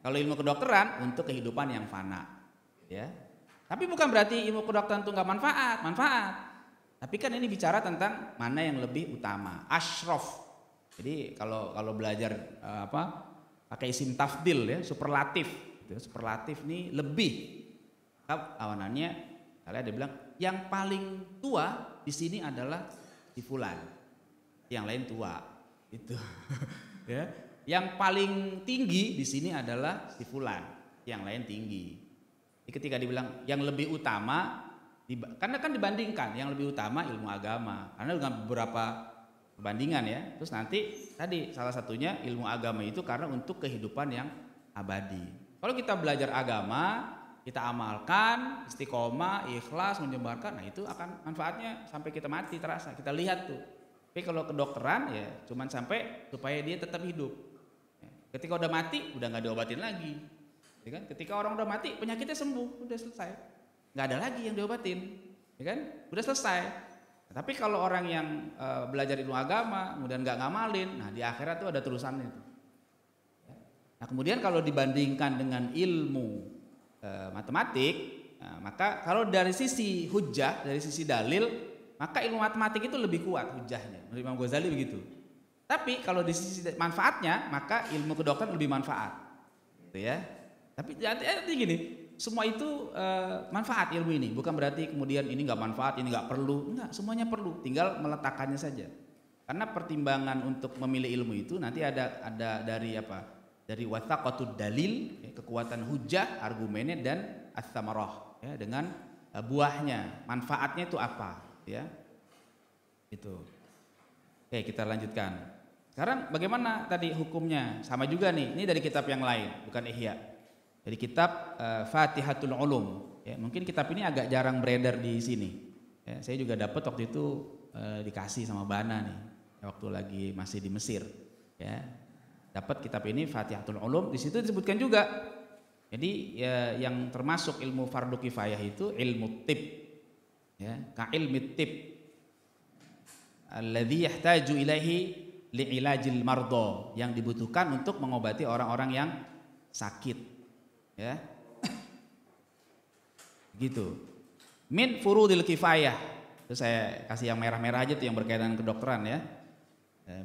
Kalau ilmu kedokteran untuk kehidupan yang fana, ya. Tapi bukan berarti ilmu kedokteran itu nggak manfaat, manfaat. Tapi kan ini bicara tentang mana yang lebih utama, ashraf. Jadi kalau belajar apa pakai isim tafdil ya, superlatif. Superlatif ini lebih. Awanannya kalian ada bilang yang paling tua di sini adalah si fulan. Yang lain tua. Itu. Ya. Yang paling tinggi di sini adalah si fulan. Yang lain tinggi. Ketika dibilang yang lebih utama, karena kan dibandingkan yang lebih utama ilmu agama, karena dengan beberapa perbandingan ya. Terus nanti tadi salah satunya ilmu agama itu karena untuk kehidupan yang abadi. Kalau kita belajar agama, kita amalkan, istiqomah, ikhlas, menyebarkan, nah itu akan manfaatnya sampai kita mati terasa. Kita lihat tuh. Tapi kalau kedokteran ya cuman sampai supaya dia tetap hidup. Ketika udah mati udah nggak diobatin lagi. Ya kan? Ketika orang udah mati penyakitnya sembuh, udah selesai, nggak ada lagi yang diobatin, ya kan? Udah selesai. Nah, tapi kalau orang yang belajar ilmu agama, kemudian nggak ngamalin, nah di akhirat tuh ada tulisannya. Nah kemudian kalau dibandingkan dengan ilmu matematik, nah, maka kalau dari sisi hujah, dari sisi dalil, maka ilmu matematik itu lebih kuat hujahnya, menurut Imam Ghazali begitu. Tapi kalau di sisi manfaatnya, maka ilmu kedokteran lebih manfaat, gitu ya. Tapi nanti gini, semua itu manfaat ilmu ini, bukan berarti kemudian ini nggak manfaat, ini nggak perlu, enggak, semuanya perlu, tinggal meletakkannya saja. Karena pertimbangan untuk memilih ilmu itu nanti ada dari apa? Dari wathaqatud dalil, ya, kekuatan hujah, argumennya dan ats-tsamarah, ya, dengan buahnya, manfaatnya itu apa, ya? Itu. Oke, kita lanjutkan. Sekarang bagaimana tadi hukumnya? Sama juga nih, ini dari kitab yang lain, bukan Ihya. Jadi kitab Fatihatul Ulum, ya, mungkin kitab ini agak jarang beredar di sini. Ya, saya juga dapat waktu itu dikasih sama Bana nih, waktu lagi masih di Mesir. Ya, dapat kitab ini Fatihatul Ulum, di situ disebutkan juga. Jadi ya, yang termasuk ilmu fardu kifayah itu ilmu tib, ya, ka ilmi tib, alladhi yahtaju ilahi li'ilajil mardo, yang dibutuhkan untuk mengobati orang-orang yang sakit. Ya, gitu. Min furudil kifayah. Terus saya kasih yang merah-merah aja tuh yang berkaitan kedokteran ya.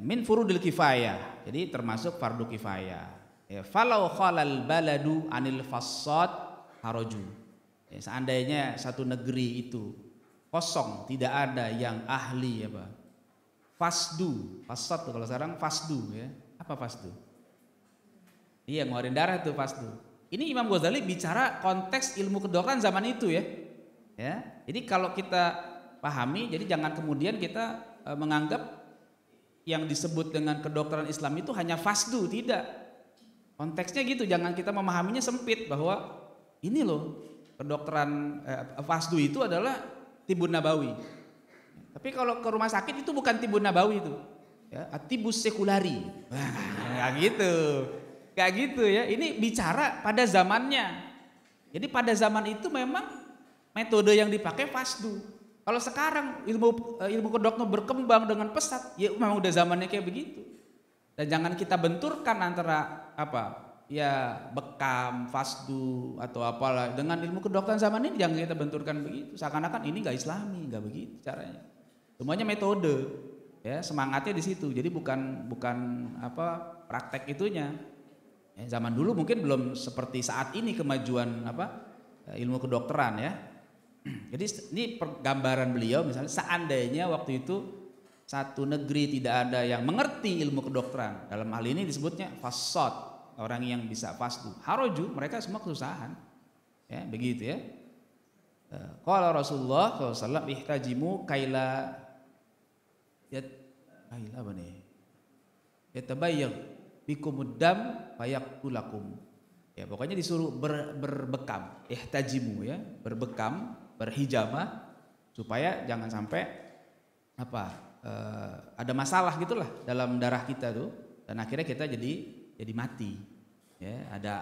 Min furudil kifayah. Jadi termasuk fardu kifayah. Ya, falau khalal baladu anil fassad haraju. Ya, seandainya satu negeri itu kosong, tidak ada yang ahli apa? Fasdu, fassad tuh kalau sekarang fasdu ya. Apa fasdu? Iya, ngeluarin darah tuh fasdu. Ini Imam Ghazali bicara konteks ilmu kedokteran zaman itu ya. Ya. Jadi kalau kita pahami, jadi jangan kemudian kita menganggap yang disebut dengan kedokteran Islam itu hanya fasdu, tidak. Konteksnya gitu, jangan kita memahaminya sempit bahwa ini loh kedokteran fasdu itu adalah tibun nabawi. Tapi kalau ke rumah sakit itu bukan tibun nabawi itu. Ya, tibus sekulari. Nah, gitu. Gak gitu ya, ini bicara pada zamannya. Jadi pada zaman itu memang metode yang dipakai fasdu. Kalau sekarang ilmu kedokteran berkembang dengan pesat, ya memang udah zamannya kayak begitu. Dan jangan kita benturkan antara apa ya bekam, fasdu atau apalah dengan ilmu kedokteran zaman ini, jangan kita benturkan begitu. Seakan-akan ini nggak Islami, nggak begitu caranya. Semuanya metode, ya semangatnya di situ. Jadi bukan apa praktek itunya. Ya, zaman dulu mungkin belum seperti saat ini kemajuan apa ilmu kedokteran ya. Jadi ini gambaran beliau misalnya seandainya waktu itu satu negeri tidak ada yang mengerti ilmu kedokteran. Dalam hal ini disebutnya fasad, orang yang bisa fasdu. Haraju, mereka semua kesusahan. Ya, begitu ya. Qala Rasulullah sallallahu alaihi wasallam ihtajimu kaila kaila apa nih? Yatabayyag bikumudam bayakulakum Ya, pokoknya disuruh berbekam, ihtajimu ya, berbekam, berhijabah supaya jangan sampai apa ada masalah gitulah dalam darah kita tuh, dan akhirnya kita jadi mati. Ya,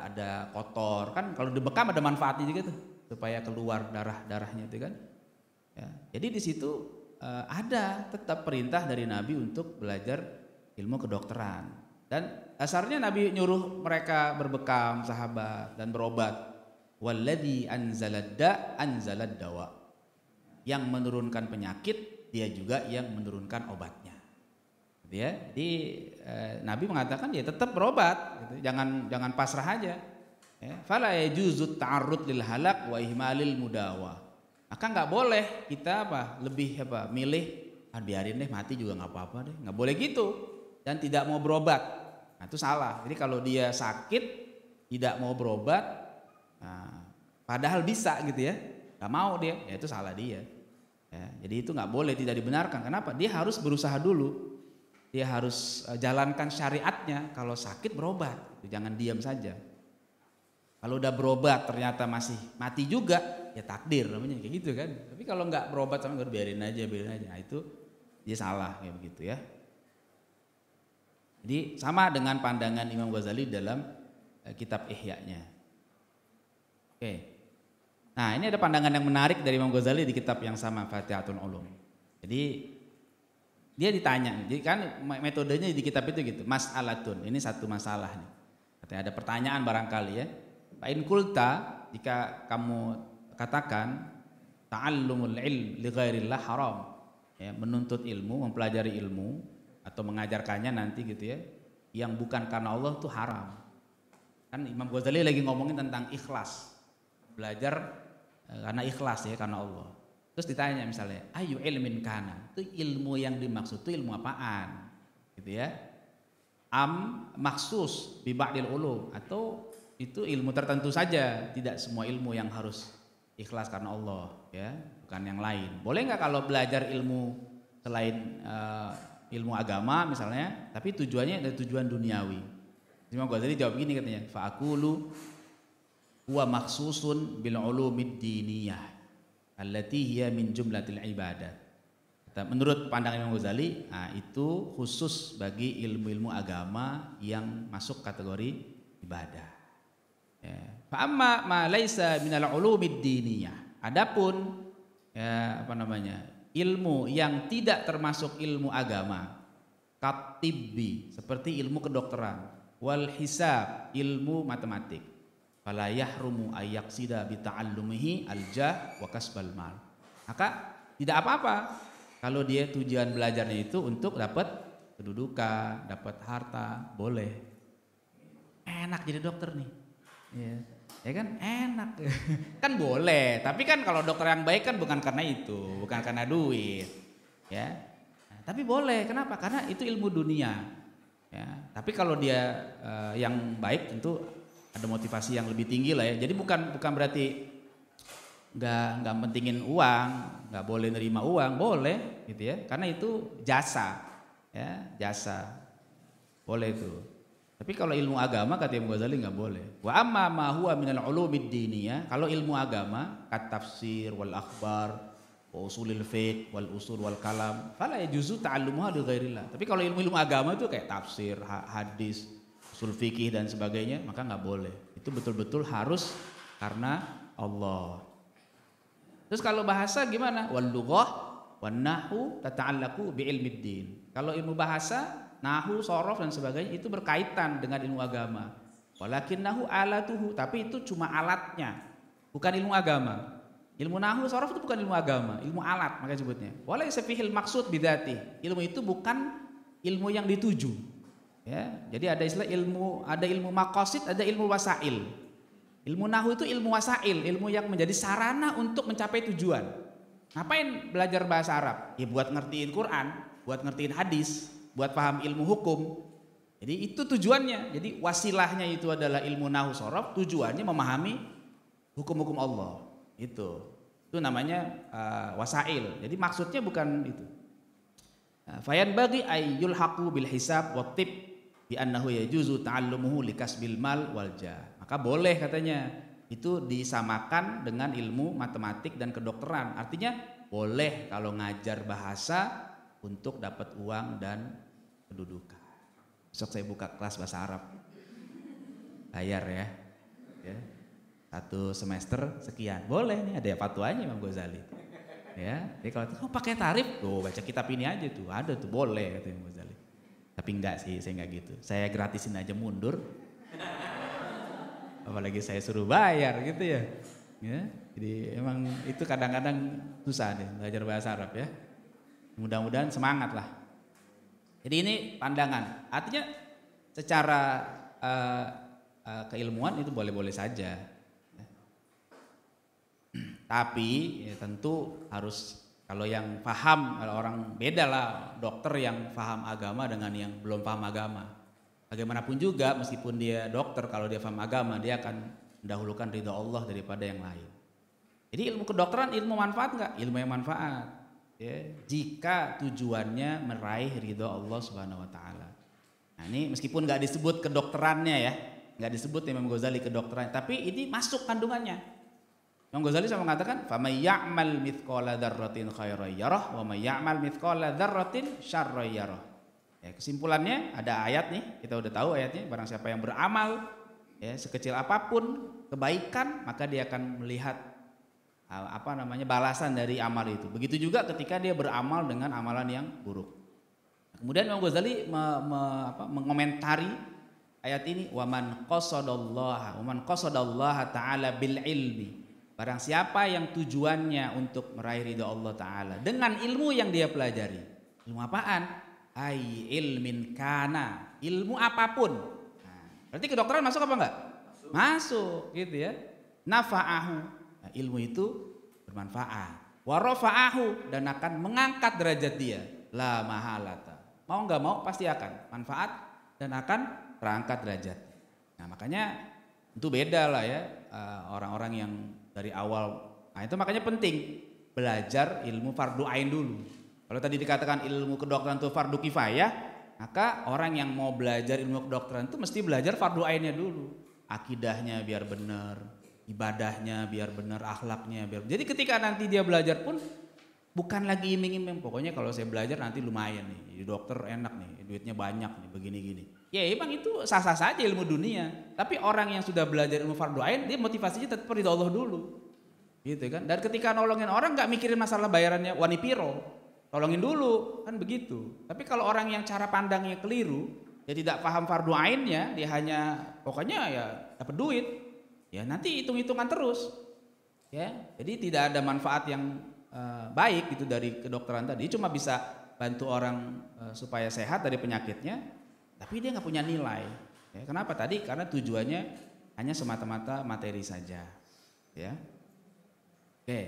ada kotor kan, kalau dibekam ada manfaatnya juga tuh supaya keluar darahnya itu kan. Ya, jadi di situ ada tetap perintah dari Nabi untuk belajar ilmu kedokteran, dan dasarnya Nabi nyuruh mereka berbekam sahabat dan berobat. Walladzi anzaladda anzalad dawa. Yang menurunkan penyakit dia juga yang menurunkan obatnya. Gitu ya. Jadi Nabi mengatakan ya tetap berobat, gitu. Jangan pasrah aja. Fala yajuzu ta'arrud lil halak wa ihmalil mudawa. Maka nggak boleh kita milih biarin deh mati juga nggak apa-apa deh. Nggak boleh gitu, dan tidak mau berobat. Nah, itu salah. Jadi kalau dia sakit tidak mau berobat, nah, padahal bisa gitu ya, nggak mau dia, ya itu salah dia. Ya, jadi itu nggak boleh, tidak dibenarkan. Kenapa? Dia harus berusaha dulu, dia harus jalankan syariatnya. Kalau sakit berobat, jangan diam saja. Kalau udah berobat ternyata masih mati juga, ya takdir namanya kayak gitu kan. Tapi kalau nggak berobat sama nggak, biarin aja, nah, itu dia salah kayak begitu ya. Jadi sama dengan pandangan Imam Ghazali dalam kitab Ihya-nya. Oke. Nah, ini ada pandangan yang menarik dari Imam Ghazali di kitab yang sama, Fatihatul Ulum. Jadi dia ditanya, jadi kan metodenya di kitab itu gitu, mas'alatun. Ini satu masalah nih. Katanya ada pertanyaan barangkali ya. Fa'in kulta, jika kamu katakan ta'allumul ilm li ghairillah haram. Ya, menuntut ilmu, mempelajari ilmu atau mengajarkannya nanti gitu ya, yang bukan karena Allah tuh haram. Kan Imam Ghazali lagi ngomongin tentang ikhlas, belajar karena ikhlas ya, karena Allah. Terus ditanya misalnya, ayu ilmin kana, itu ilmu yang dimaksud itu ilmu apaan gitu ya, am maksus biba'dil ulum, atau itu ilmu tertentu saja, tidak semua ilmu yang harus ikhlas karena Allah ya, bukan yang lain. Boleh nggak kalau belajar ilmu selain ilmu agama misalnya, tapi tujuannya ada tujuan duniawi. Imam Ghazali jawab gini katanya, fa'akulu huwa maksusun bil ulumid diniyah allati hiya min jumlatil ibadat. Menurut pandangan Imam Ghazali, nah, itu khusus bagi ilmu-ilmu agama yang masuk kategori ibadah. Fa'amma ma laisa minal ulumid diniyah. Adapun ya, ilmu yang tidak termasuk ilmu agama, kat tibbi, seperti ilmu kedokteran, wal hisab, ilmu matematik, fala yahrumu ayaksida bita'allumihi aljah wa kasbal mal. Maka tidak apa-apa kalau dia tujuan belajarnya itu untuk dapat kedudukan, dapat harta, boleh. Enak jadi dokter nih. Ya kan enak, kan boleh, tapi kan kalau dokter yang baik kan bukan karena itu, bukan karena duit ya, nah, tapi boleh. Kenapa? Karena itu ilmu dunia ya, tapi kalau dia yang baik tentu ada motivasi yang lebih tinggi lah ya. Jadi bukan berarti nggak pentingin uang, nggak boleh nerima uang, boleh gitu ya, karena itu jasa ya, jasa boleh tuh. Tapi kalau ilmu agama kata Imam Ghazali nggak boleh. Wa amma ma huwa minal ulumid diniyah, kalau ilmu agama kat tafsir wal akhbar wa usulil fiqh wal usul wal kalam fala yajuzu ta'allumuha li ghairillah. Tapi kalau ilmu agama itu kayak tafsir, hadis, usul fikih dan sebagainya, maka nggak boleh. Itu betul-betul harus karena Allah. Terus kalau bahasa gimana? Wal lughah wan nahwu tata'allaqu bi ilmid din. Kalau ilmu bahasa, nahu, sorof dan sebagainya itu berkaitan dengan ilmu agama. Walakin nahu alatuhu, tapi itu cuma alatnya, bukan ilmu agama. Ilmu nahu, sorof itu bukan ilmu agama, ilmu alat makanya sebutnya. Walaysa fihil maksud bidati, ilmu itu bukan ilmu yang dituju. Ya, jadi ada istilah ilmu, ada ilmu maqasid, ada ilmu wasail. Ilmu nahu itu ilmu wasail, ilmu yang menjadi sarana untuk mencapai tujuan. Ngapain belajar bahasa Arab? Ya buat ngertiin Quran, buat ngertiin hadis, buat paham ilmu hukum. Jadi itu tujuannya. Jadi wasilahnya itu adalah ilmu nahwu sorof, tujuannya memahami hukum-hukum Allah. Itu namanya wasail. Jadi maksudnya bukan itu. Fayan bagi ayyul haqu bil hisab wa tib bi annahu yajuzu ta'allumuhu likasbil mal wal jah. maka boleh katanya itu disamakan dengan ilmu matematik dan kedokteran. Artinya boleh kalau ngajar bahasa untuk dapat uang dan kedudukan. Besok saya buka kelas bahasa Arab, bayar ya, satu semester sekian. Boleh nih, ada fatwanya Imam Ghazali. Ya, jadi kalau oh, pakai tarif, tuh baca kitab ini aja tuh, ada tuh boleh kata Imam Ghazali. Tapi enggak sih, saya enggak gitu. Saya gratisin aja mundur. Apalagi saya suruh bayar gitu ya. Ya, jadi emang itu kadang-kadang susah deh belajar bahasa Arab ya. Mudah-mudahan semangat lah. Jadi ini pandangan. Artinya secara keilmuan itu boleh-boleh saja. Tapi ya tentu harus kalau yang paham, kalau orang beda lah dokter yang paham agama dengan yang belum paham agama. Bagaimanapun juga meskipun dia dokter, kalau dia paham agama dia akan mendahulukan ridha Allah daripada yang lain. Jadi ilmu kedokteran ilmu manfaat enggak? Ilmu yang manfaat ya, jika tujuannya meraih ridha Allah Subhanahu wa taala. Nah, ini meskipun enggak disebut kedokterannya ya, enggak disebut Imam Ghazali kedokteran, tapi ini masuk kandungannya. Imam Ghazali sama mengatakan, "Faman ya'mal mithqala dzarratin khairan yarah wa may ya'mal mithqala dzarratin syarran yarah." Ya, kesimpulannya ada ayat nih, kita udah tahu ayatnya, barang siapa yang beramal ya sekecil apapun kebaikan maka dia akan melihat apa namanya balasan dari amal itu. Begitu juga ketika dia beramal dengan amalan yang buruk. Kemudian Imam Ghazali mengomentari ayat ini, waman qasadallaha ta'ala bil ilmi. Barang siapa yang tujuannya untuk meraih ridha Allah taala dengan ilmu yang dia pelajari. Ilmu apaan? Ai ilmin kana, ilmu apapun. Nah, berarti kedokteran masuk apa enggak? Masuk gitu ya. Nafa'ahu, nah, ilmu itu bermanfaat. Warafa'ahu, dan akan mengangkat derajat dia. La mahalata, mau enggak mau pasti akan manfaat dan akan terangkat derajat. Nah makanya itu beda lah ya orang-orang yang dari awal. Nah itu makanya penting belajar ilmu fardu ain dulu. Kalau tadi dikatakan ilmu kedokteran itu fardu kifayah, maka orang yang mau belajar ilmu kedokteran itu mesti belajar fardu ainnya dulu. Akidahnya biar benar, ibadahnya biar benar, akhlaknya biar benar. Jadi ketika nanti dia belajar pun bukan lagi iming-iming, pokoknya kalau saya belajar nanti lumayan nih, jadi dokter enak nih, duitnya banyak nih, begini-gini. Ya emang itu sah-sah saja ilmu dunia, tapi orang yang sudah belajar ilmu fardu ain, dia motivasinya tetap ridha Allah dulu. Gitu kan? Dan ketika nolongin orang gak mikirin masalah bayarannya, wani piro. Tolongin dulu, kan begitu. Tapi kalau orang yang cara pandangnya keliru, dia tidak paham fardu ainnya, dia hanya pokoknya ya dapat duit, ya nanti hitung-hitungan terus. Ya, jadi tidak ada manfaat yang baik itu dari kedokteran tadi, cuma bisa bantu orang supaya sehat dari penyakitnya, tapi dia nggak punya nilai. Ya, kenapa tadi? Karena tujuannya hanya semata-mata materi saja. Ya, oke.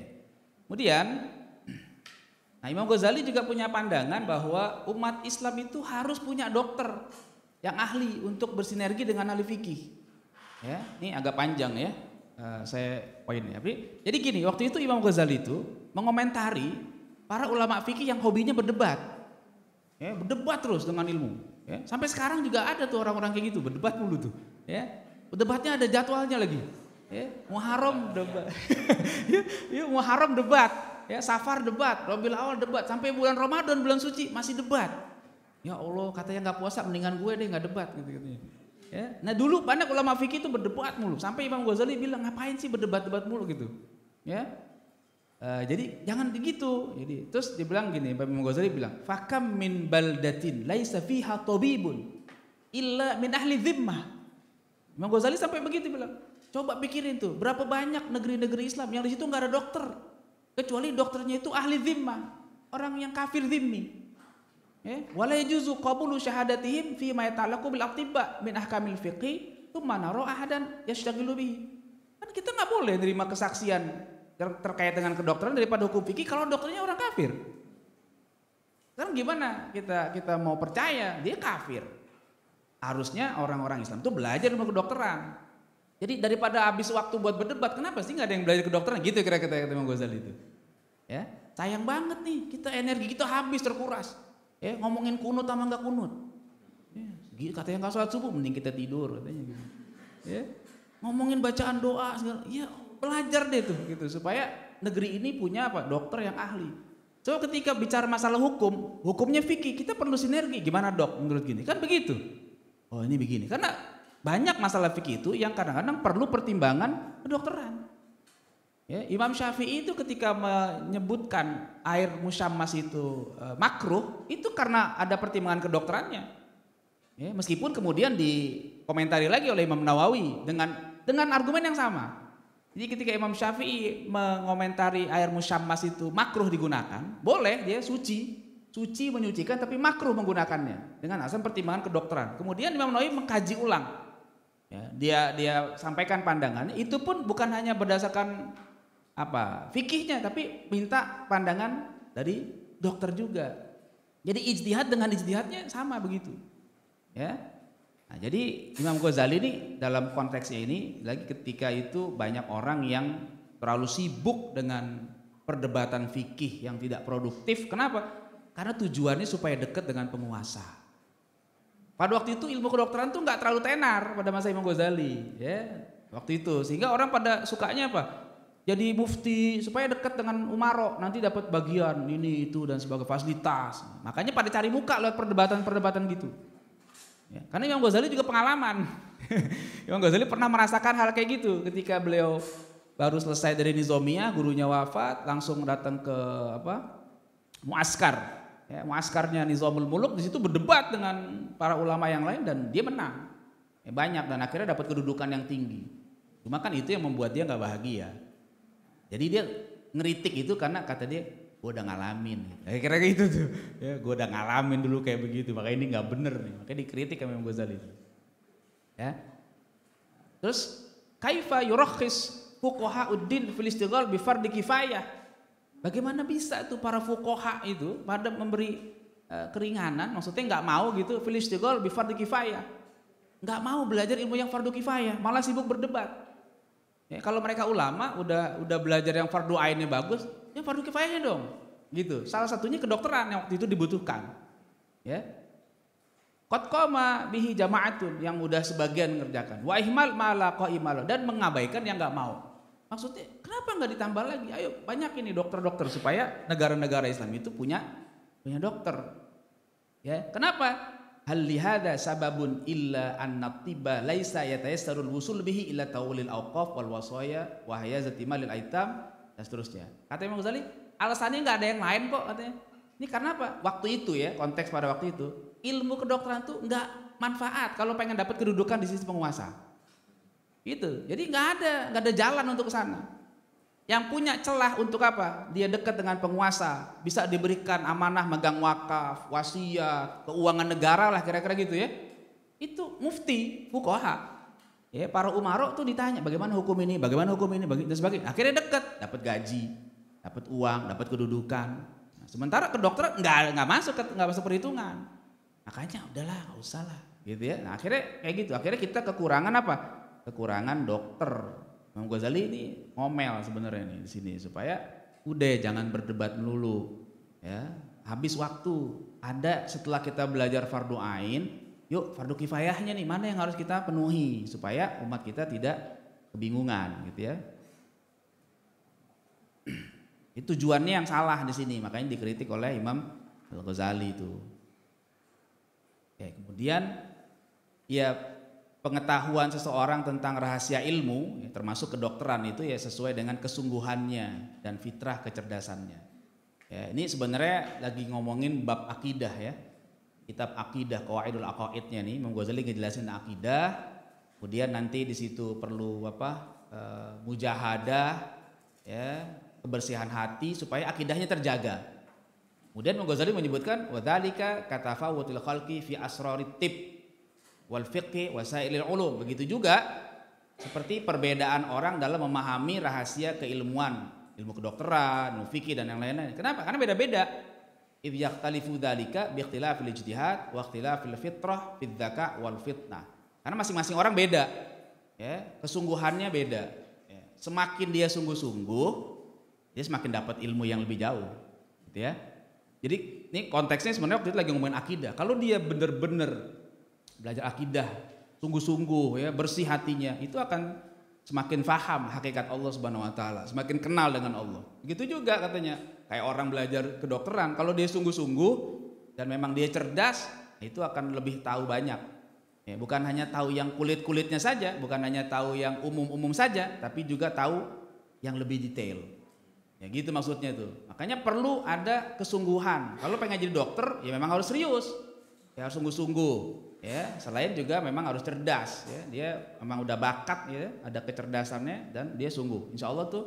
Kemudian. Nah, Imam Ghazali juga punya pandangan bahwa umat Islam itu harus punya dokter yang ahli untuk bersinergi dengan ahli fikih. Ya, ini agak panjang ya, saya poinnya. Jadi gini, waktu itu Imam Ghazali itu mengomentari para ulama fikih yang hobinya berdebat, ya, berdebat terus dengan ilmu. Ya. Sampai sekarang juga ada tuh orang-orang kayak gitu, berdebat mulu tuh. Ya, berdebatnya ada jadwalnya lagi. Ya, Muharram debat, ya, Muharram debat. Ya, Safar debat, Rabiul Awal debat, sampai bulan Ramadan bulan suci masih debat. Ya Allah, katanya nggak puasa mendingan gue deh nggak debat gitu. Ya, nah dulu banyak ulama fikih itu berdebat mulu, sampai Imam Ghazali bilang ngapain sih berdebat-debat mulu gitu. Ya, jadi jangan begitu. Jadi terus dibilang gini, Imam Ghazali bilang, fakam min baldatin laisa fiha tabibun illa min ahli dhimmah. Imam Ghazali sampai begitu bilang, coba pikirin tuh berapa banyak negeri-negeri Islam yang di situ nggak ada dokter. Kecuali dokternya itu ahli zimmah, orang yang kafir zimmi. Wala yajuzu qabulu syahadatihim fi ma yata'allaqu bil atibba min ahkamil fiqhi thumma nara ahadan yashtaghilu bihi. Kan kita nggak boleh nerima kesaksian terkait dengan kedokteran daripada hukum fikih kalau dokternya orang kafir. Sekarang gimana kita mau percaya dia kafir? Harusnya orang-orang Islam itu belajar ilmu kedokteran. Jadi daripada habis waktu buat berdebat, kenapa sih nggak ada yang belajar kedokteran gitu kira-kira Imam Ghazali itu. Ya, sayang banget nih, kita energi kita habis terkuras. Ya, ngomongin kunut sama nggak kunut. Ya, katanya nggak sholat subuh, mending kita tidur katanya gitu. Ya. ngomongin bacaan doa segala, ya belajar deh tuh gitu supaya negeri ini punya apa? Dokter yang ahli. So ketika bicara masalah hukum, hukumnya fikih, kita perlu sinergi. Gimana dok menurut gini? Kan begitu. Oh ini begini. Karena banyak masalah fikih itu yang kadang-kadang perlu pertimbangan kedokteran. Ya, Imam Syafi'i itu ketika menyebutkan air musyammas itu makruh, itu karena ada pertimbangan kedokterannya. Ya, meskipun kemudian dikomentari lagi oleh Imam Nawawi dengan argumen yang sama. Jadi ketika Imam Syafi'i mengomentari air musyammas itu makruh digunakan, boleh dia suci menyucikan tapi makruh menggunakannya dengan alasan pertimbangan kedokteran. Kemudian Imam Nawawi mengkaji ulang, ya, dia sampaikan pandangannya. Itu pun bukan hanya berdasarkan apa fikihnya, tapi minta pandangan dari dokter juga. Jadi ijtihad dengan ijtihadnya sama begitu, ya. Nah, jadi Imam Ghazali ini dalam konteksnya ini lagi ketika itu banyak orang yang terlalu sibuk dengan perdebatan fikih yang tidak produktif. Kenapa? Karena tujuannya supaya dekat dengan penguasa. Pada waktu itu ilmu kedokteran tuh nggak terlalu tenar pada masa Imam Ghazali, ya. Waktu itu sehingga orang pada sukanya apa? Jadi mufti supaya dekat dengan umaro, nanti dapat bagian ini itu dan sebagai fasilitas. Makanya pada cari muka lewat perdebatan-perdebatan gitu. Ya, karena Imam Ghazali juga pengalaman. Imam Ghazali pernah merasakan hal kayak gitu ketika beliau baru selesai dari Nizomiyah, gurunya wafat, langsung datang ke apa? Muaskar. Ya, muaskarnya Nizamul Muluk di situ berdebat dengan para ulama yang lain dan dia menang. Ya, banyak dan akhirnya dapat kedudukan yang tinggi. Cuma kan itu yang membuat dia nggak bahagia. Jadi dia ngeritik itu karena kata dia gue udah ngalamin, kira-kira gitu tuh, ya gue udah ngalamin dulu kayak begitu, makanya ini nggak bener nih, makanya dikritik sama Imam Ghazali, ya. Terus kaifa yurakhis fuqaha'uddin fil istighal bi fardhi kifayah, bagaimana bisa tuh para fuqaha itu pada memberi keringanan, maksudnya nggak mau gitu fil istighal bi fardhi kifayah, nggak mau belajar ilmu yang fardu kifayah, malah sibuk berdebat. Ya, kalau mereka ulama udah belajar yang fardu ainnya bagus, ya fardu kifayahnya dong, gitu. Salah satunya kedokteran yang waktu itu dibutuhkan, ya. Qad qama bihi jama'atun, yang udah sebagian ngerjakan. Wa ihmal ma la qaimalo, dan mengabaikan yang nggak mau. Maksudnya kenapa nggak ditambah lagi? Ayo banyak ini dokter-dokter supaya negara-negara Islam itu punya dokter, ya. Kenapa? Hal lihada sababun illa anna tiba laisa yatayassarul wusul bihi illa tawlil awqaf wal wasaya wa hayazatima lil aitam. Dan seterusnya. Kata Imam Ghazali, alasannya nggak ada yang lain kok katanya. Ini karena apa? Waktu itu ya, konteks pada waktu itu, ilmu kedokteran tuh nggak manfaat kalau pengen dapat kedudukan di sisi penguasa. Gitu. Jadi nggak ada jalan untuk ke sana. Yang punya celah untuk apa? Dia dekat dengan penguasa, bisa diberikan amanah megang wakaf, wasiat, keuangan negara lah kira-kira gitu ya. Itu mufti, fuqaha. Ya, para umaro tuh ditanya bagaimana hukum ini dan sebagainya. Akhirnya dekat, dapat gaji, dapat uang, dapat kedudukan. Nah, sementara kedokteran nggak masuk perhitungan. Makanya udahlah, nggak usah lah, gitu ya. Nah, akhirnya kayak gitu. Akhirnya kita kekurangan apa? Kekurangan dokter. Imam Ghazali ini ngomel sebenarnya nih di sini supaya udah jangan berdebat melulu, ya. Habis waktu. Ada setelah kita belajar fardu ain. Yuk fardu kifayahnya nih, mana yang harus kita penuhi supaya umat kita tidak kebingungan gitu ya. Itu tujuannya yang salah di sini, makanya dikritik oleh Imam Al-Ghazali itu. Oke, kemudian ya pengetahuan seseorang tentang rahasia ilmu, ya, termasuk kedokteran itu ya sesuai dengan kesungguhannya dan fitrah kecerdasannya. Ya, ini sebenarnya lagi ngomongin bab akidah ya. Kitab akidah, qawaidul aqaidnya nih, Imam Ghazali ngejelasin akidah. Kemudian nanti di situ perlu apa? Mujahadah, ya, kebersihan hati supaya akidahnya terjaga. Kemudian Imam Ghazali menyebutkan wadzalika katafawutul khalqi fi asrarit tib wal fiqh wasailil ulum. Begitu juga seperti perbedaan orang dalam memahami rahasia keilmuan, ilmu kedokteran, fikih dan yang lain-lain. Kenapa? Karena beda-beda. Idh yakhtalifu dzalika bi ikhtilafil ijtihad wa ikhtilafil fitrah fid dzaka wal fitnah. Karena masing-masing orang beda, ya, kesungguhannya beda. Ya. Semakin dia sungguh-sungguh, dia semakin dapat ilmu yang lebih jauh, gitu ya. Jadi ini konteksnya sebenarnya waktu itu lagi ngomongin akidah. Kalau dia benar-benar belajar akidah, sungguh-sungguh ya, bersih hatinya, itu akan semakin faham hakikat Allah Subhanahu wa Ta'ala, semakin kenal dengan Allah. Begitu juga katanya, kayak orang belajar kedokteran, kalau dia sungguh-sungguh dan memang dia cerdas, itu akan lebih tahu banyak. Ya, bukan hanya tahu yang kulit-kulitnya saja, bukan hanya tahu yang umum-umum saja, tapi juga tahu yang lebih detail. Ya gitu maksudnya tuh. Makanya perlu ada kesungguhan. Kalau pengen jadi dokter, ya memang harus serius, ya harus sungguh-sungguh. Ya, selain juga memang harus cerdas, ya. Dia memang udah bakat, ya, ada kecerdasannya dan dia sungguh. Insya Allah tuh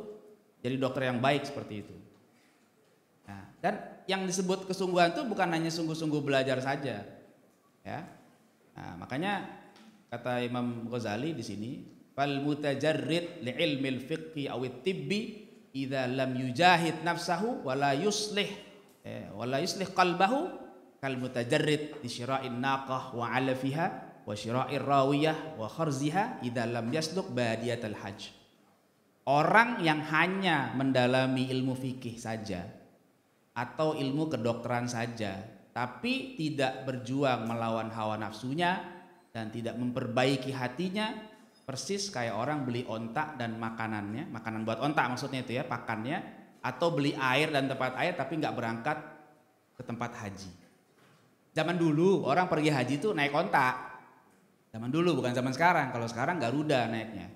jadi dokter yang baik seperti itu. Nah, dan yang disebut kesungguhan tuh bukan hanya sungguh-sungguh belajar saja, ya. Nah, makanya kata Imam Ghazali di sini, fal mutajarrid li ilmil fiqhi awit tibbi idza lam yujahid nafsahu wala yuslih qalbahu kal mutajarrid di syira'in naqah wa 'alafiha wa syira'ir rawiyah wa kharziha idza lam yasluq badiyatal hajj. Orang yang hanya mendalami ilmu fikih saja atau ilmu kedokteran saja tapi tidak berjuang melawan hawa nafsunya dan tidak memperbaiki hatinya, persis kayak orang beli onta dan makanannya, makanan buat onta maksudnya itu ya, pakannya, atau beli air dan tempat air tapi nggak berangkat ke tempat haji. Zaman dulu orang pergi haji tuh naik onta. Zaman dulu, bukan zaman sekarang. Kalau sekarang Garuda naiknya,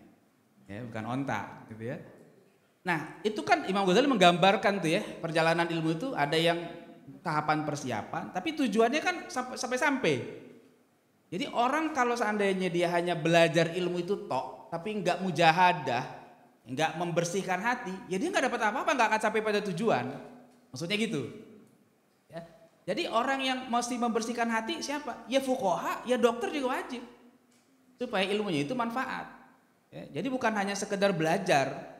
ya, bukan onta, gitu ya. Nah, itu kan Imam Ghazali menggambarkan tuh ya, perjalanan ilmu itu ada yang tahapan persiapan, tapi tujuannya kan sampai-sampai. Jadi orang kalau seandainya dia hanya belajar ilmu itu tok, tapi nggak mujahadah, nggak membersihkan hati, ya dia nggak dapat apa-apa, nggak akan sampai pada tujuan. Maksudnya gitu. Jadi orang yang mesti membersihkan hati siapa? Ya fuqaha, ya dokter juga wajib. Supaya ilmunya itu manfaat. Ya, jadi bukan hanya sekedar belajar,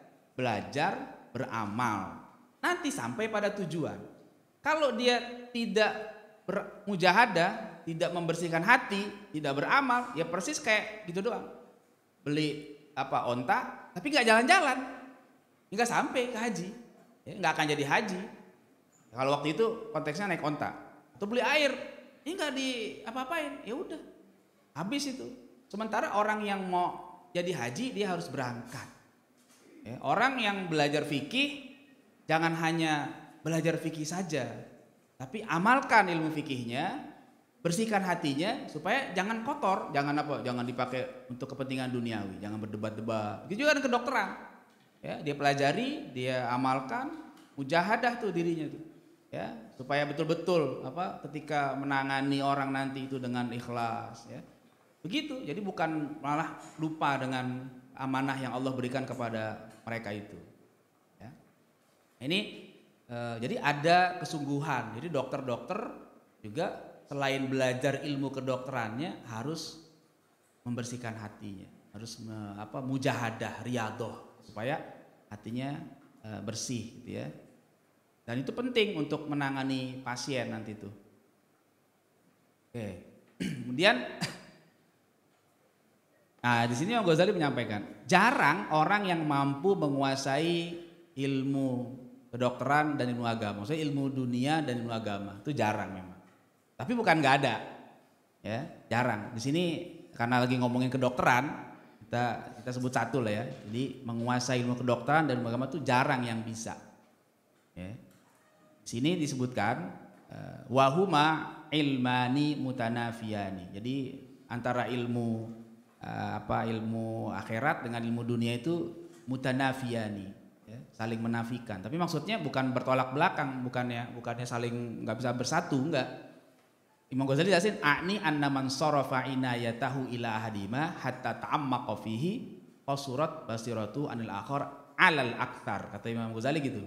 beramal. Nanti sampai pada tujuan. Kalau dia tidak bermujahadah, tidak membersihkan hati, tidak beramal, ya persis kayak gitu doang. Beli apa onta, tapi nggak jalan-jalan, nggak sampai ke haji, ya, nggak akan jadi haji. Kalau waktu itu konteksnya naik onta atau beli air, ini nggak di apa-apain, ya udah habis itu. Sementara orang yang mau jadi haji dia harus berangkat. Ya, orang yang belajar fikih jangan hanya belajar fikih saja, tapi amalkan ilmu fikihnya, bersihkan hatinya supaya jangan kotor, jangan dipakai untuk kepentingan duniawi, jangan berdebat-debat. Itu juga kan kedokteran, ya dia pelajari, dia amalkan, mujahadah tuh dirinya tuh. Ya, supaya betul-betul apa ketika menangani orang nanti itu dengan ikhlas, ya. Begitu. Jadi bukan malah lupa dengan amanah yang Allah berikan kepada mereka itu. Ya. Ini jadi ada kesungguhan. Jadi dokter-dokter juga selain belajar ilmu kedokterannya harus membersihkan hatinya, harus mujahadah, riyadoh supaya hatinya bersih gitu ya. Dan itu penting untuk menangani pasien nanti itu. Oke. Kemudian nah di sini Imam Ghazali menyampaikan, jarang orang yang mampu menguasai ilmu kedokteran dan ilmu agama. Maksudnya ilmu dunia dan ilmu agama. Itu jarang memang. Tapi bukan nggak ada. Ya, jarang. Di sini karena lagi ngomongin kedokteran, kita sebut satu lah ya. Jadi menguasai ilmu kedokteran dan ilmu agama itu jarang yang bisa. Ya. Sini disebutkan wahuma ilmani mutanafiyani. Jadi antara ilmu akhirat dengan ilmu dunia itu mutanafiyani, ya, saling menafikan. Tapi maksudnya bukan bertolak belakang, bukannya saling nggak bisa bersatu, enggak. Imam Ghazali jelasin ani annaman sarafa inayatahu ila ahadima hatta ta'ammaqa fihi qasurat basiratu anil akhar alal aktar. Kata Imam Ghazali gitu.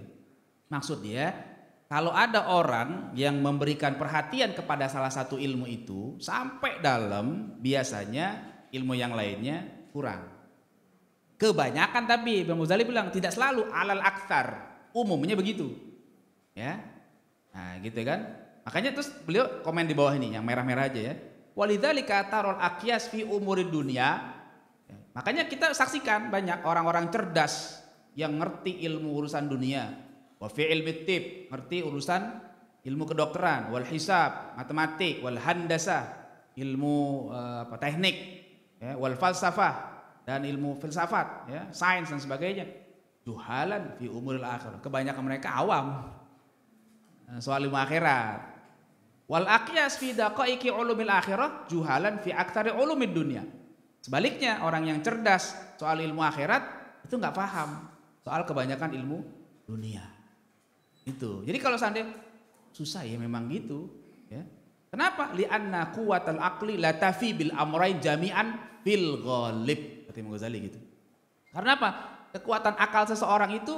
Maksud dia, kalau ada orang yang memberikan perhatian kepada salah satu ilmu itu sampai dalam, biasanya ilmu yang lainnya kurang. Kebanyakan tapi Imam Ghazali bilang tidak selalu, alal aktar, umumnya begitu. Ya. Nah, gitu kan. Makanya terus beliau komen di bawah ini yang merah-merah aja ya. Walidzalika tarul aqyas fi umurid dunia. Makanya kita saksikan banyak orang-orang cerdas yang ngerti ilmu urusan dunia. Wa fi ilmi tib, ngerti urusan ilmu kedokteran, wal hisab, matematik, wal handasah, ilmu teknik, ya, wal falsafah, dan ilmu filsafat, ya, sains dan sebagainya. Juhalan fi umuril akhirah. Kebanyakan mereka awam soal ilmu akhirat. Wal aqyas fi daqaiqi ulumil akhirah juhalan fi aktsari ulumid dunya. Sebaliknya, orang yang cerdas soal ilmu akhirat itu nggak paham soal kebanyakan ilmu dunia. Itu. Jadi kalau seandainya susah ya memang gitu, ya. Kenapa? Li'anna quwwatal aqli la tafi bil amrayn jami'an fil ghalib. Kata Imam Ghazali gitu. Karena apa? Kekuatan akal seseorang itu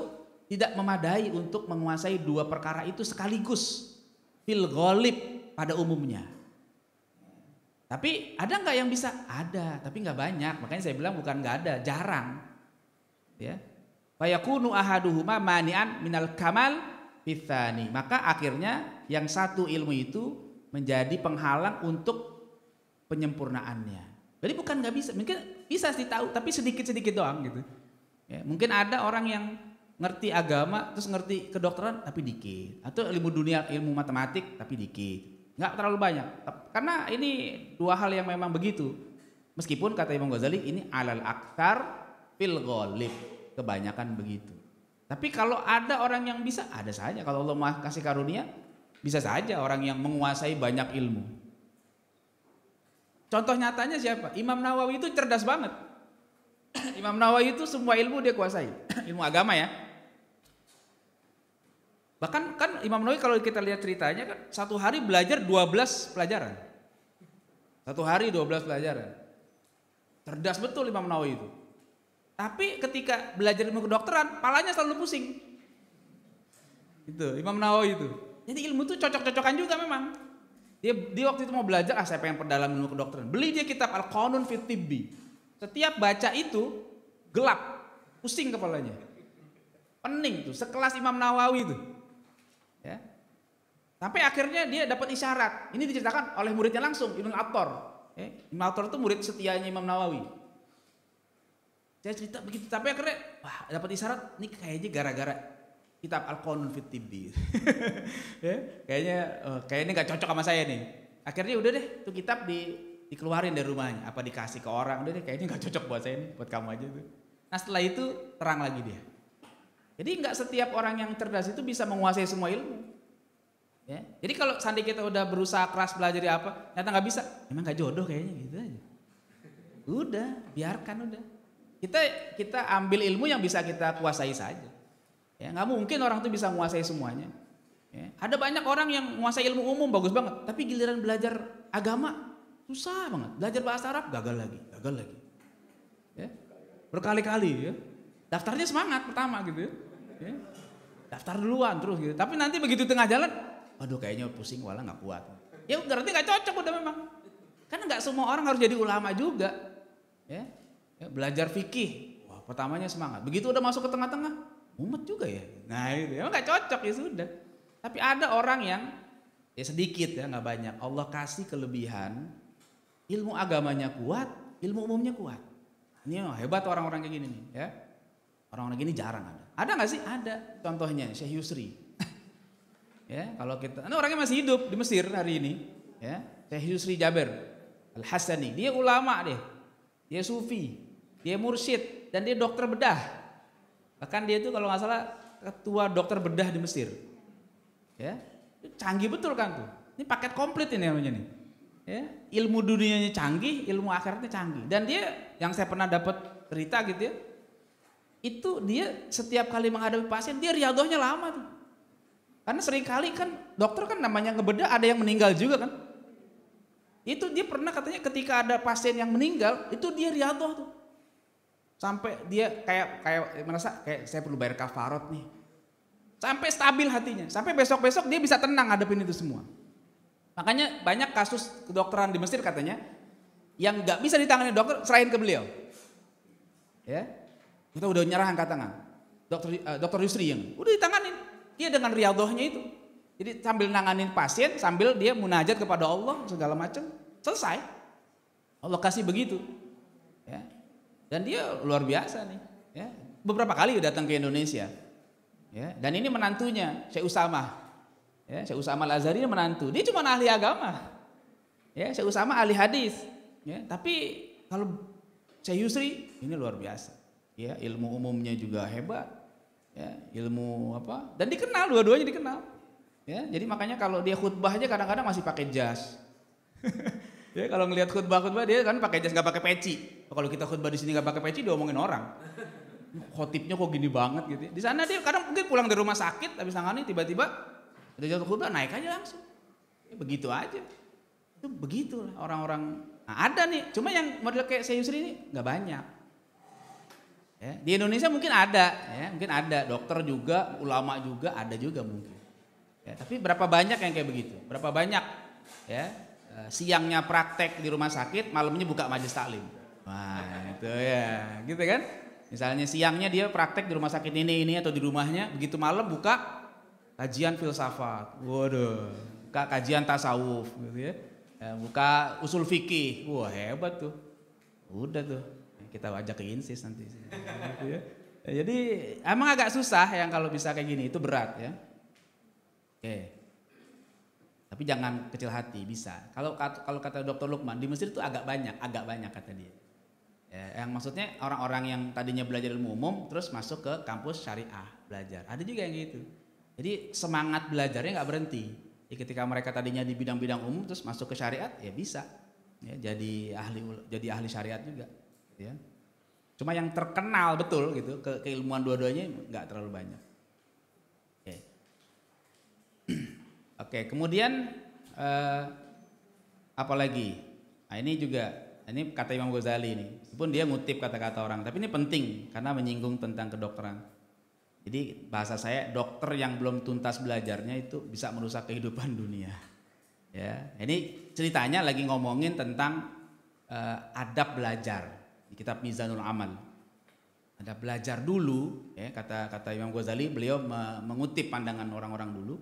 tidak memadai untuk menguasai dua perkara itu sekaligus. Fil ghalib, pada umumnya. Tapi ada nggak yang bisa? Ada, tapi nggak banyak. Makanya saya bilang bukan nggak ada, jarang. Ya. Fayakunu ahaduhuma mani'an minal kamal fitsani. Maka akhirnya yang satu ilmu itu menjadi penghalang untuk penyempurnaannya. Jadi bukan nggak bisa, mungkin bisa sih tahu, tapi sedikit-sedikit doang gitu. Ya, mungkin ada orang yang ngerti agama terus ngerti kedokteran tapi dikit, atau ilmu dunia, ilmu matematik tapi dikit. Nggak terlalu banyak, karena ini dua hal yang memang begitu. Meskipun kata Imam Ghazali ini alal aktar fil ghalib, kebanyakan begitu. Tapi kalau ada orang yang bisa, ada saja. Kalau Allah kasih karunia, bisa saja orang yang menguasai banyak ilmu. Contoh nyatanya siapa? Imam Nawawi itu cerdas banget. Imam Nawawi itu semua ilmu dia kuasai, ilmu agama ya. Bahkan kan Imam Nawawi kalau kita lihat ceritanya kan satu hari belajar 12 pelajaran. Satu hari 12 pelajaran. Cerdas betul Imam Nawawi itu. Tapi ketika belajar ilmu kedokteran, palanya selalu pusing. Itu Imam Nawawi itu. Jadi ilmu itu cocok-cocokan juga memang. Dia waktu itu mau belajar, saya pengen perdalam ilmu kedokteran. Beli dia kitab Al-Qanun fi Tibbi. Setiap baca itu gelap, pusing kepalanya. Pening tuh, sekelas Imam Nawawi itu. Ya. Sampai akhirnya dia dapat isyarat. Ini diceritakan oleh muridnya langsung, Ibnu Al-Attor. Ya. Ibnu Al-Attor itu murid setianya Imam Nawawi. Saya cerita begitu, tapi akhirnya wah, dapat isyarat. Ini kayaknya gara-gara kitab Al-Qanun fi Tibbi. Ya. Kayaknya nggak cocok sama saya nih. Akhirnya udah deh, itu kitab dikeluarin dari rumahnya. Apa dikasih ke orang? Udah deh, kayaknya nggak cocok buat saya nih, buat kamu aja tuh. Nah setelah itu terang lagi dia. Jadi nggak setiap orang yang cerdas itu bisa menguasai semua ilmu. Ya. Jadi kalau sandi kita udah berusaha keras belajar di apa, ternyata nggak bisa, memang nggak jodoh kayaknya gitu aja. Udah, biarkan udah. Kita ambil ilmu yang bisa kita kuasai saja. Ya, nggak mungkin orang tuh bisa menguasai semuanya. Ya. Ada banyak orang yang menguasai ilmu umum bagus banget, tapi giliran belajar agama susah banget. Belajar bahasa Arab gagal lagi. Ya. Berkali-kali ya. Daftarnya semangat pertama gitu. Ya. Daftar duluan terus gitu. Tapi nanti begitu tengah jalan, aduh kayaknya pusing, wala nggak kuat. Ya berarti nggak cocok udah memang. Karena nggak semua orang harus jadi ulama juga. Ya. Ya belajar fikih, wah pertamanya semangat. Begitu udah masuk ke tengah-tengah, mumet juga ya. Nah itu, emang nggak cocok ya sudah. Tapi ada orang yang ya sedikit ya nggak banyak. Allah kasih kelebihan, ilmu agamanya kuat, ilmu umumnya kuat. Ini hebat orang-orang kayak gini nih ya. Orang-orang gini jarang ada. Ada nggak sih? Ada. Contohnya Syekh Yusri. Ya, kalau kita, orangnya masih hidup di Mesir hari ini. Ya, Syekh Yusri Jabir al-Hasani. Dia ulama deh. Dia sufi. Dia mursyid dan dia dokter bedah. Bahkan dia itu kalau nggak salah ketua dokter bedah di Mesir. Ya, canggih betul kan tuh. Ini paket komplit ini namanya nih. Ya, ilmu dunianya canggih, ilmu akhiratnya canggih. Dan dia yang saya pernah dapat cerita gitu ya. Itu dia setiap kali menghadapi pasien dia riadohnya lama tuh. Karena seringkali kan dokter kan namanya ngebedah ada yang meninggal juga kan. Itu dia pernah katanya ketika ada pasien yang meninggal itu dia riadoh tuh. Sampai dia kayak merasa kayak saya perlu bayar kafarat nih. Sampai stabil hatinya, sampai besok-besok dia bisa tenang ngadepin itu semua. Makanya banyak kasus kedokteran di Mesir katanya yang nggak bisa ditangani dokter serahin ke beliau. Ya. Kita udah nyerah angkat tangan, dokter Yusri yang udah ditanganin, dia dengan riadohnya itu, jadi sambil nanganin pasien sambil dia munajat kepada Allah segala macam, selesai. Allah kasih begitu, ya. Dan dia luar biasa nih, ya. Beberapa kali datang ke Indonesia, ya. Dan ini menantunya Syekh Usama, ya. Syekh Usama al-Azhari menantu, dia cuma ahli agama, ya. Syekh Usama ahli hadis, ya. Tapi kalau Syekh Yusri ini luar biasa, ya ilmu umumnya juga hebat, ya ilmu apa, dan dikenal, dua-duanya dikenal, ya jadi makanya kalau dia khutbah aja kadang-kadang masih pakai jas. Ya kalau ngelihat khutbah dia kan pakai jas, nggak pakai peci. Kalau kita khutbah di sini nggak pakai peci diomongin orang, khotibnya kok gini banget gitu. Di sana dia kadang mungkin pulang dari rumah sakit habis nangani, tiba-tiba ada jatuh khutbah naik aja langsung, ya, begitu aja. Itu begitulah orang-orang. Nah, ada nih, cuma yang model kayak Syekh Yusri ini nggak banyak. Ya, di Indonesia mungkin ada, ya, mungkin ada dokter juga, ulama juga, ada juga mungkin. Ya, tapi berapa banyak yang kayak begitu? Berapa banyak? Ya, siangnya praktek di rumah sakit, malamnya buka majelis taklim. Wah, itu ya, gitu kan? Misalnya siangnya dia praktek di rumah sakit ini atau di rumahnya, begitu malam buka kajian filsafat, waduh, buka kajian tasawuf, gitu ya. Buka usul fikih, wah hebat tuh, udah tuh kita ajak ke INSIS nanti. Jadi emang agak susah yang kalau bisa kayak gini, itu berat ya. Oke, tapi jangan kecil hati, bisa. Kalau kata Dokter Lukman di Mesir itu agak banyak kata dia. Ya, yang maksudnya orang-orang yang tadinya belajar ilmu umum terus masuk ke kampus syariah belajar, ada juga yang gitu. Jadi semangat belajarnya nggak berhenti. Ya, ketika mereka tadinya di bidang-bidang umum terus masuk ke syariat, ya bisa ya, jadi ahli syariat juga ya. Cuma yang terkenal betul gitu keilmuan dua-duanya nggak terlalu banyak. Oke, kemudian apalagi, nah ini juga, ini kata Imam Ghazali ini, meskipun dia ngutip kata-kata orang, tapi ini penting karena menyinggung tentang kedokteran. Jadi bahasa saya, dokter yang belum tuntas belajarnya itu bisa merusak kehidupan dunia. Ya, ini ceritanya lagi ngomongin tentang adab belajar di kitab Mizanul Amal. Adab belajar dulu, ya, kata Imam Ghazali, beliau mengutip pandangan orang-orang dulu.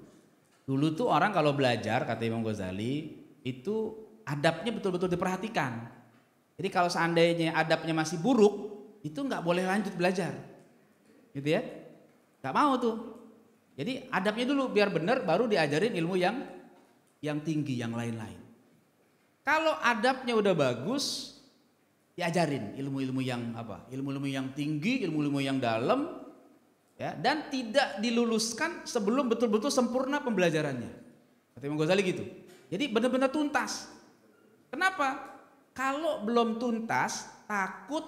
Dulu tuh orang kalau belajar, kata Imam Ghazali, itu adabnya betul-betul diperhatikan. Jadi kalau seandainya adabnya masih buruk, itu nggak boleh lanjut belajar, gitu ya. Gak mau tuh, jadi adabnya dulu biar bener baru diajarin ilmu yang tinggi, yang lain-lain. Kalau adabnya udah bagus, diajarin ilmu-ilmu yang apa, ilmu-ilmu yang tinggi, ilmu-ilmu yang dalam, ya, dan tidak diluluskan sebelum betul-betul sempurna pembelajarannya. Kata Imam Ghazali gitu. Jadi benar-benar tuntas. Kenapa? Kalau belum tuntas, takut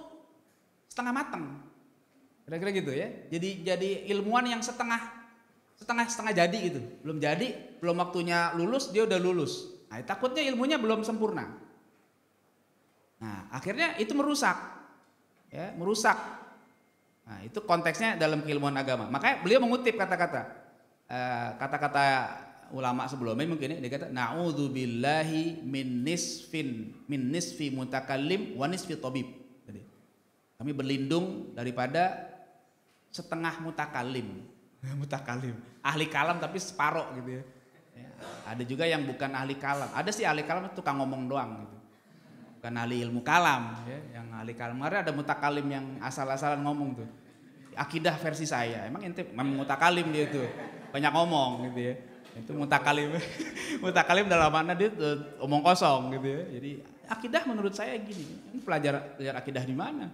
setengah matang. Kira-kira gitu ya, jadi ilmuwan yang setengah jadi gitu, belum waktunya lulus dia udah lulus, nah takutnya ilmunya belum sempurna, nah akhirnya itu merusak, ya merusak, nah itu konteksnya dalam keilmuan agama, makanya beliau mengutip kata-kata ulama sebelumnya mungkin ya, dia kata na'udzubillahi min nisfi mutakallim wa nisfi tabib, kami berlindung daripada setengah mutakalim, ahli kalam tapi separoh gitu ya. Ya. Ada juga yang bukan ahli kalam, ada sih ahli kalam itu tukang ngomong doang gitu, bukan ahli ilmu kalam, ya. Yang ahli kalam ada mutakalim yang asal-asalan ngomong tuh, akidah versi saya, emang ente memang mutakalim dia tuh, banyak ngomong gitu ya, itu mutakalim, mutakalim dalam mana dia tuh, omong kosong gitu ya, jadi akidah menurut saya gini, pelajar akidah di mana,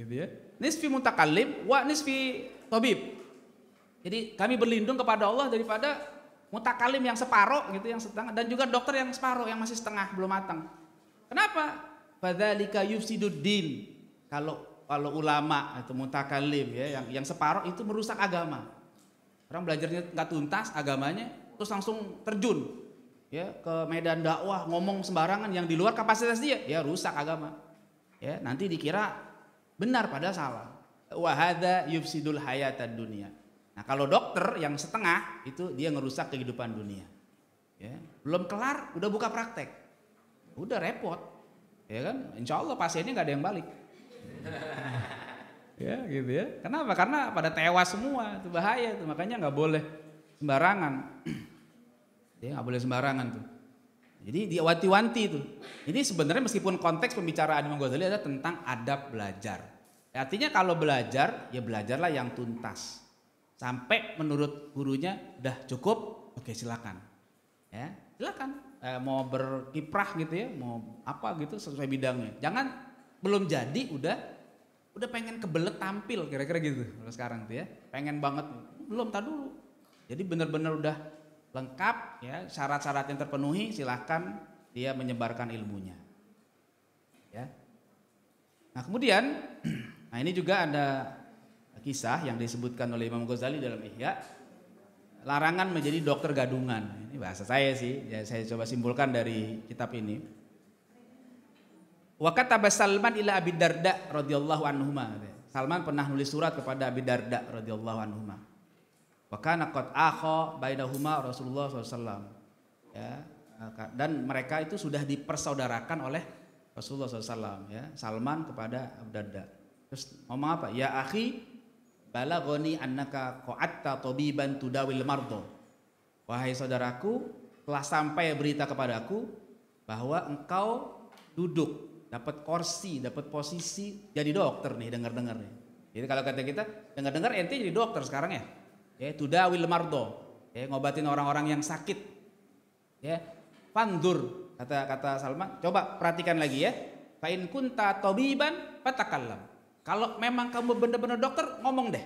gitu ya. Nisfi mutakalim wa nisfi tabib. Jadi kami berlindung kepada Allah daripada mutakalim yang separoh gitu, yang setengah, dan juga dokter yang separoh, yang masih setengah, belum matang. Kenapa? Fadzalika yufsiduddin. Kalau ulama atau mutakalim ya yang separoh itu merusak agama. Orang belajarnya nggak tuntas agamanya, terus langsung terjun ya ke medan dakwah, ngomong sembarangan yang di luar kapasitas dia, ya rusak agama. Ya, nanti dikira benar padahal salah. Wahada yufsidul hayatad dunia. Nah kalau dokter yang setengah itu dia ngerusak kehidupan dunia. Ya, belum kelar udah buka praktek, udah repot, ya kan? Insya Allah pasiennya nggak ada yang balik. Ya gitu ya. Kenapa? Karena pada tewas semua, itu bahaya tuh. Makanya nggak boleh sembarangan. Dia nggak boleh sembarangan tuh. Jadi dia wanti-wanti itu. Ini sebenarnya meskipun konteks pembicaraan Imam Ghazali adalah tentang adab belajar. Artinya kalau belajar, ya belajarlah yang tuntas. Sampai menurut gurunya udah cukup, oke silakan. Ya, silakan. Mau berkiprah gitu ya, mau apa gitu sesuai bidangnya. Jangan belum jadi udah pengen kebelet tampil kira-kira gitu kalau sekarang tuh ya, pengen banget, belum, tak dulu. Jadi benar-benar udah lengkap ya, syarat-syarat yang terpenuhi, silahkan dia menyebarkan ilmunya ya. Nah kemudian, nah ini juga ada kisah yang disebutkan oleh Imam Ghazali dalam Ihya, larangan menjadi dokter gadungan. Ini bahasa saya sih ya, saya coba simpulkan dari kitab ini. Wa kataba Salman ila Abi Darda radhiyallahu anhuma. Salman pernah nulis surat kepada Abi Darda radhiyallahu anhuma. Wa kana qad akha bainahuma Rasulullah sallallahu alaihi wasallam. Ya, dan mereka itu sudah dipersaudarakan oleh Rasulullah sallallahu alaihi wasallam ya, Salman kepada Abu Darda. Terus ngomong apa? Ya akhi, balaghani annaka qa'atta tabiban tudawil mardha. Wahai saudaraku, telah sampai berita kepadaku bahwa engkau duduk, dapat kursi, dapat posisi jadi dokter nih, dengar-dengar nih. Jadi kalau kata kita, dengar-dengar ente jadi dokter sekarang ya. Ya, tudawil mardo, ya, ngobatin orang-orang yang sakit. Ya, pandur kata Salman, coba perhatikan lagi ya. Fa in kunta tabiban fatakallam. Kalau memang kamu benar-benar dokter, ngomong deh.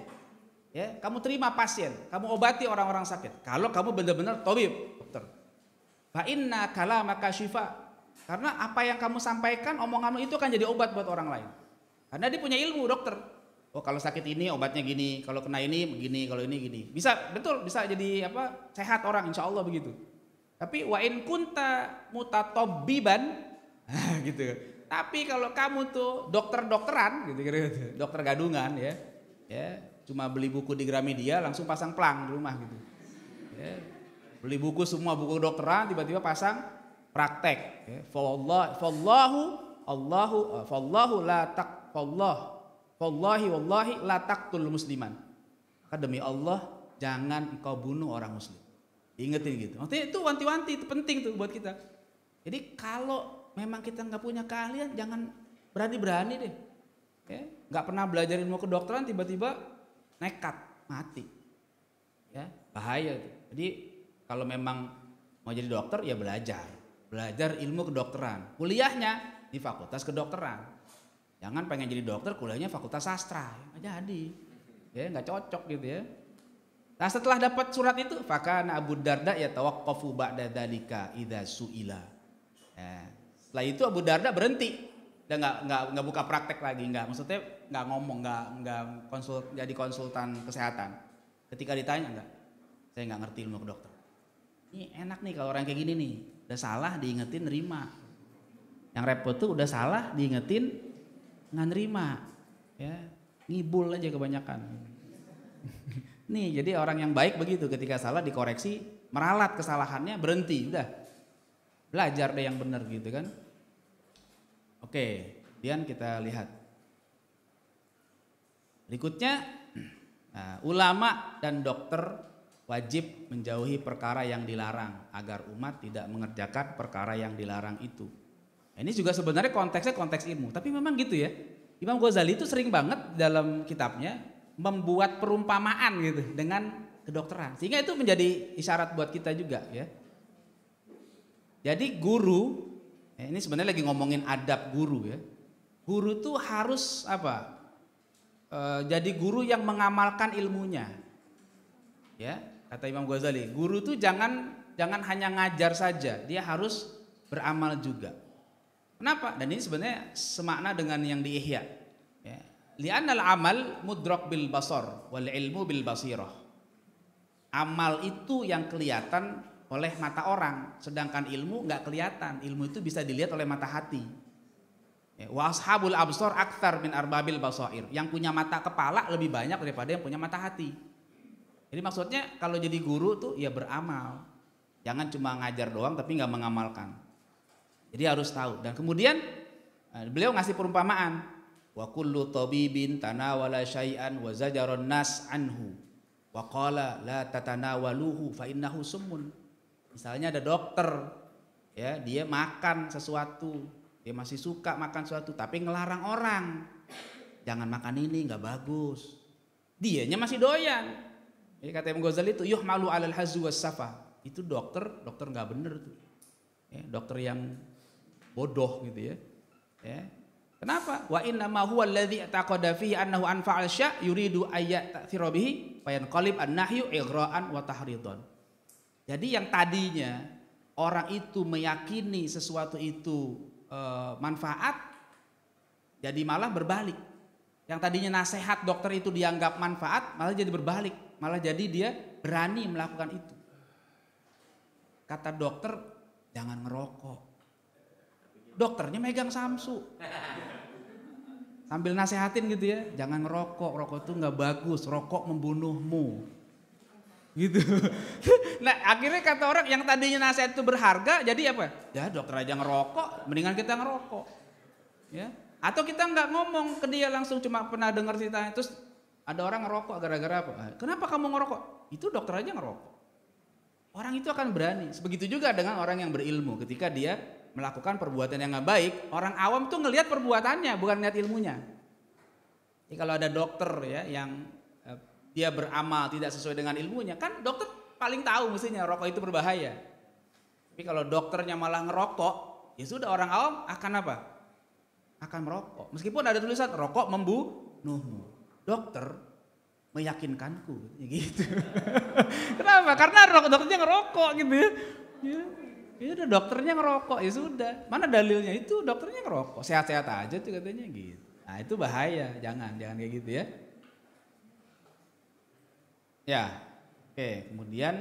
Ya, kamu terima pasien, kamu obati orang-orang sakit. Kalau kamu benar-benar tabib, dokter. Fa inna kalamaka syifa. Karena apa yang kamu sampaikan, omonganmu itu akan jadi obat buat orang lain. Karena dia punya ilmu dokter. Oh kalau sakit ini obatnya gini, kalau kena ini begini, kalau ini gini. Bisa, betul, bisa jadi apa, sehat orang insya Allah begitu. Tapi wa in kunta mutatobiban gitu. Tapi kalau kamu tuh dokter-dokteran gitu, dokter gadungan ya. Ya, cuma beli buku di Gramedia langsung pasang plang di rumah gitu. Ya. Beli buku semua buku dokteran tiba-tiba pasang praktek. Wallahi la taqtul musliman. Maka demi Allah jangan engkau bunuh orang muslim. Ingetin gitu. Maksudnya itu wanti-wanti, itu penting tuh buat kita. Jadi kalau memang kita nggak punya keahlian, jangan berani-berani deh. Ya, nggak pernah belajar ilmu kedokteran tiba-tiba nekat mati. Ya, bahaya. Jadi kalau memang mau jadi dokter ya belajar ilmu kedokteran, kuliahnya di fakultas kedokteran. Jangan pengen jadi dokter kuliahnya fakultas sastra, nggak jadi, ya nggak cocok gitu ya. Nah setelah dapat surat itu, fakana Abu Darda ya tawaqqafu ba'da dzalika idza su'ila. Setelah itu Abu Darda berhenti, dia nggak buka praktek lagi, maksudnya nggak ngomong, nggak konsult, jadi konsultan kesehatan. Ketika ditanya saya nggak ngerti ilmu kedokteran. Ini enak nih kalau orang kayak gini nih. Udah salah diingetin nerima. Yang repot tuh udah salah diingetin nggak nerima, ya ngibul aja kebanyakan. Nih jadi orang yang baik begitu, ketika salah dikoreksi, meralat kesalahannya, berhenti, udah belajar deh yang benar gitu kan. Oke, kemudian kita lihat berikutnya, ulama dan dokter wajib menjauhi perkara yang dilarang agar umat tidak mengerjakan perkara yang dilarang itu. Ini juga sebenarnya konteksnya konteks ilmu, tapi memang gitu ya. Imam Ghazali itu sering banget dalam kitabnya membuat perumpamaan gitu dengan kedokteran, sehingga itu menjadi isyarat buat kita juga ya. Jadi guru, ini sebenarnya lagi ngomongin adab guru ya. Guru tuh harus apa? Jadi guru yang mengamalkan ilmunya ya. Kata Imam Ghazali, guru tuh jangan hanya ngajar saja, dia harus beramal juga. Kenapa? Dan ini sebenarnya semakna dengan yang di Ihya. Ya. Li'annal amal mudrak bil basar wal ilmu bil basirah. Amal itu yang kelihatan oleh mata orang, sedangkan ilmu nggak kelihatan. Ilmu itu bisa dilihat oleh mata hati. Wa ashabul absar akthar min arbabil basair. Yang punya mata kepala lebih banyak daripada yang punya mata hati. Jadi maksudnya kalau jadi guru tuh ya beramal, jangan cuma ngajar doang tapi nggak mengamalkan. Jadi harus tahu. Dan kemudian beliau ngasih perumpamaan, wa kullu tabibin tanawala syai'an wa zajaron nas anhu wa qala la tatanawaluhu fa innahu summun. Misalnya ada dokter ya, dia makan sesuatu, dia masih suka makan sesuatu tapi ngelarang orang, jangan makan ini nggak bagus, dianya masih doyan. Jadi kata Imam Ghazali itu yuhmalu alal hazzi wassafa. Itu dokter nggak bener tuh. Ya, dokter yang bodoh gitu ya. Ya. Kenapa? Wa inna ma huwa alladzi taqada fihi annahu anfa'al sya' yuridu ayat ta'thira bihi fayanqalib an-nahyu ighra'an wa tahridan. Jadi yang tadinya orang itu meyakini sesuatu itu manfaat, jadi malah berbalik. Yang tadinya nasihat dokter itu dianggap manfaat, malah jadi berbalik, malah jadi dia berani melakukan itu. Kata dokter, jangan ngerokok. Dokternya megang samsu sambil nasehatin gitu ya, jangan ngerokok, rokok itu nggak bagus, rokok membunuhmu gitu. Nah akhirnya kata orang yang tadinya nasihat itu berharga jadi apa ya, dokter aja ngerokok, mendingan kita ngerokok ya, atau kita nggak ngomong ke dia langsung, cuma pernah dengar ceritanya terus ada orang ngerokok gara-gara apa, kenapa kamu ngerokok, itu dokter aja ngerokok. Orang itu akan berani. Sebegitu juga dengan orang yang berilmu, ketika dia melakukan perbuatan yang nggak baik, orang awam tuh ngelihat perbuatannya, bukan ngelihat ilmunya. Jadi kalau ada dokter ya yang dia beramal tidak sesuai dengan ilmunya, kan dokter paling tahu mestinya rokok itu berbahaya. Tapi kalau dokternya malah ngerokok, ya sudah, orang awam akan apa? Akan merokok. Meskipun ada tulisan rokok membunuhmu, dokter meyakinkanku, gitu. Kenapa? Karena dokternya ngerokok gitu ya. Ya udah, dokternya ngerokok, ya sudah, mana dalilnya, itu dokternya ngerokok, sehat-sehat aja tuh katanya gitu. Nah itu bahaya, jangan kayak gitu ya. Ya, oke, kemudian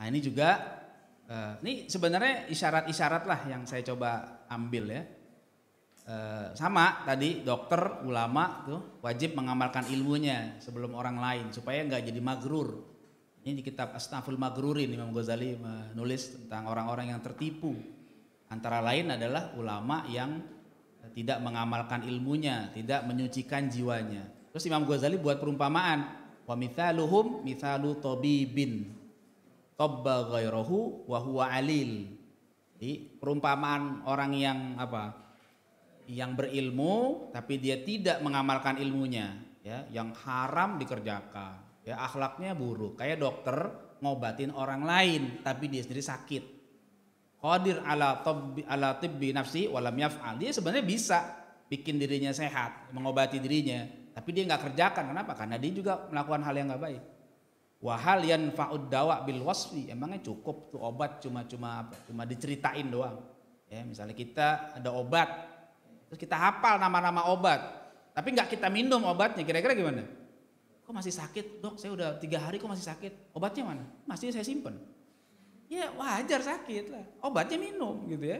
nah ini juga, ini sebenarnya isyarat-isyarat lah yang saya coba ambil ya. Sama tadi dokter, ulama tuh wajib mengamalkan ilmunya sebelum orang lain supaya nggak jadi magrur. Ini di kitab Asnaful Magrurin Imam Ghazali menulis tentang orang-orang yang tertipu. Antara lain adalah ulama yang tidak mengamalkan ilmunya, tidak menyucikan jiwanya. Terus Imam Ghazali buat perumpamaan, wa mithaluhum mithalu tabibin tabba ghairahu wa huwa alil. Jadi perumpamaan orang yang apa? Yang berilmu tapi dia tidak mengamalkan ilmunya, ya, yang haram dikerjakan. Ya, akhlaknya buruk, kayak dokter ngobatin orang lain tapi dia sendiri sakit. Qadir ala tibbi nafsi walam yaf'al. Dia sebenarnya bisa bikin dirinya sehat, mengobati dirinya, tapi dia nggak kerjakan. Kenapa? Karena dia juga melakukan hal yang nggak baik. Wa hal yanfa'ud dawa bil wasfi. Emangnya cukup tuh obat cuma diceritain doang. Ya, misalnya kita ada obat, terus kita hafal nama-nama obat, tapi nggak kita minum obatnya, kira-kira gimana? Kok masih sakit dok, saya udah 3 hari kok masih sakit, obatnya mana? Masih saya simpen. Ya wajar sakit lah, obatnya minum gitu ya.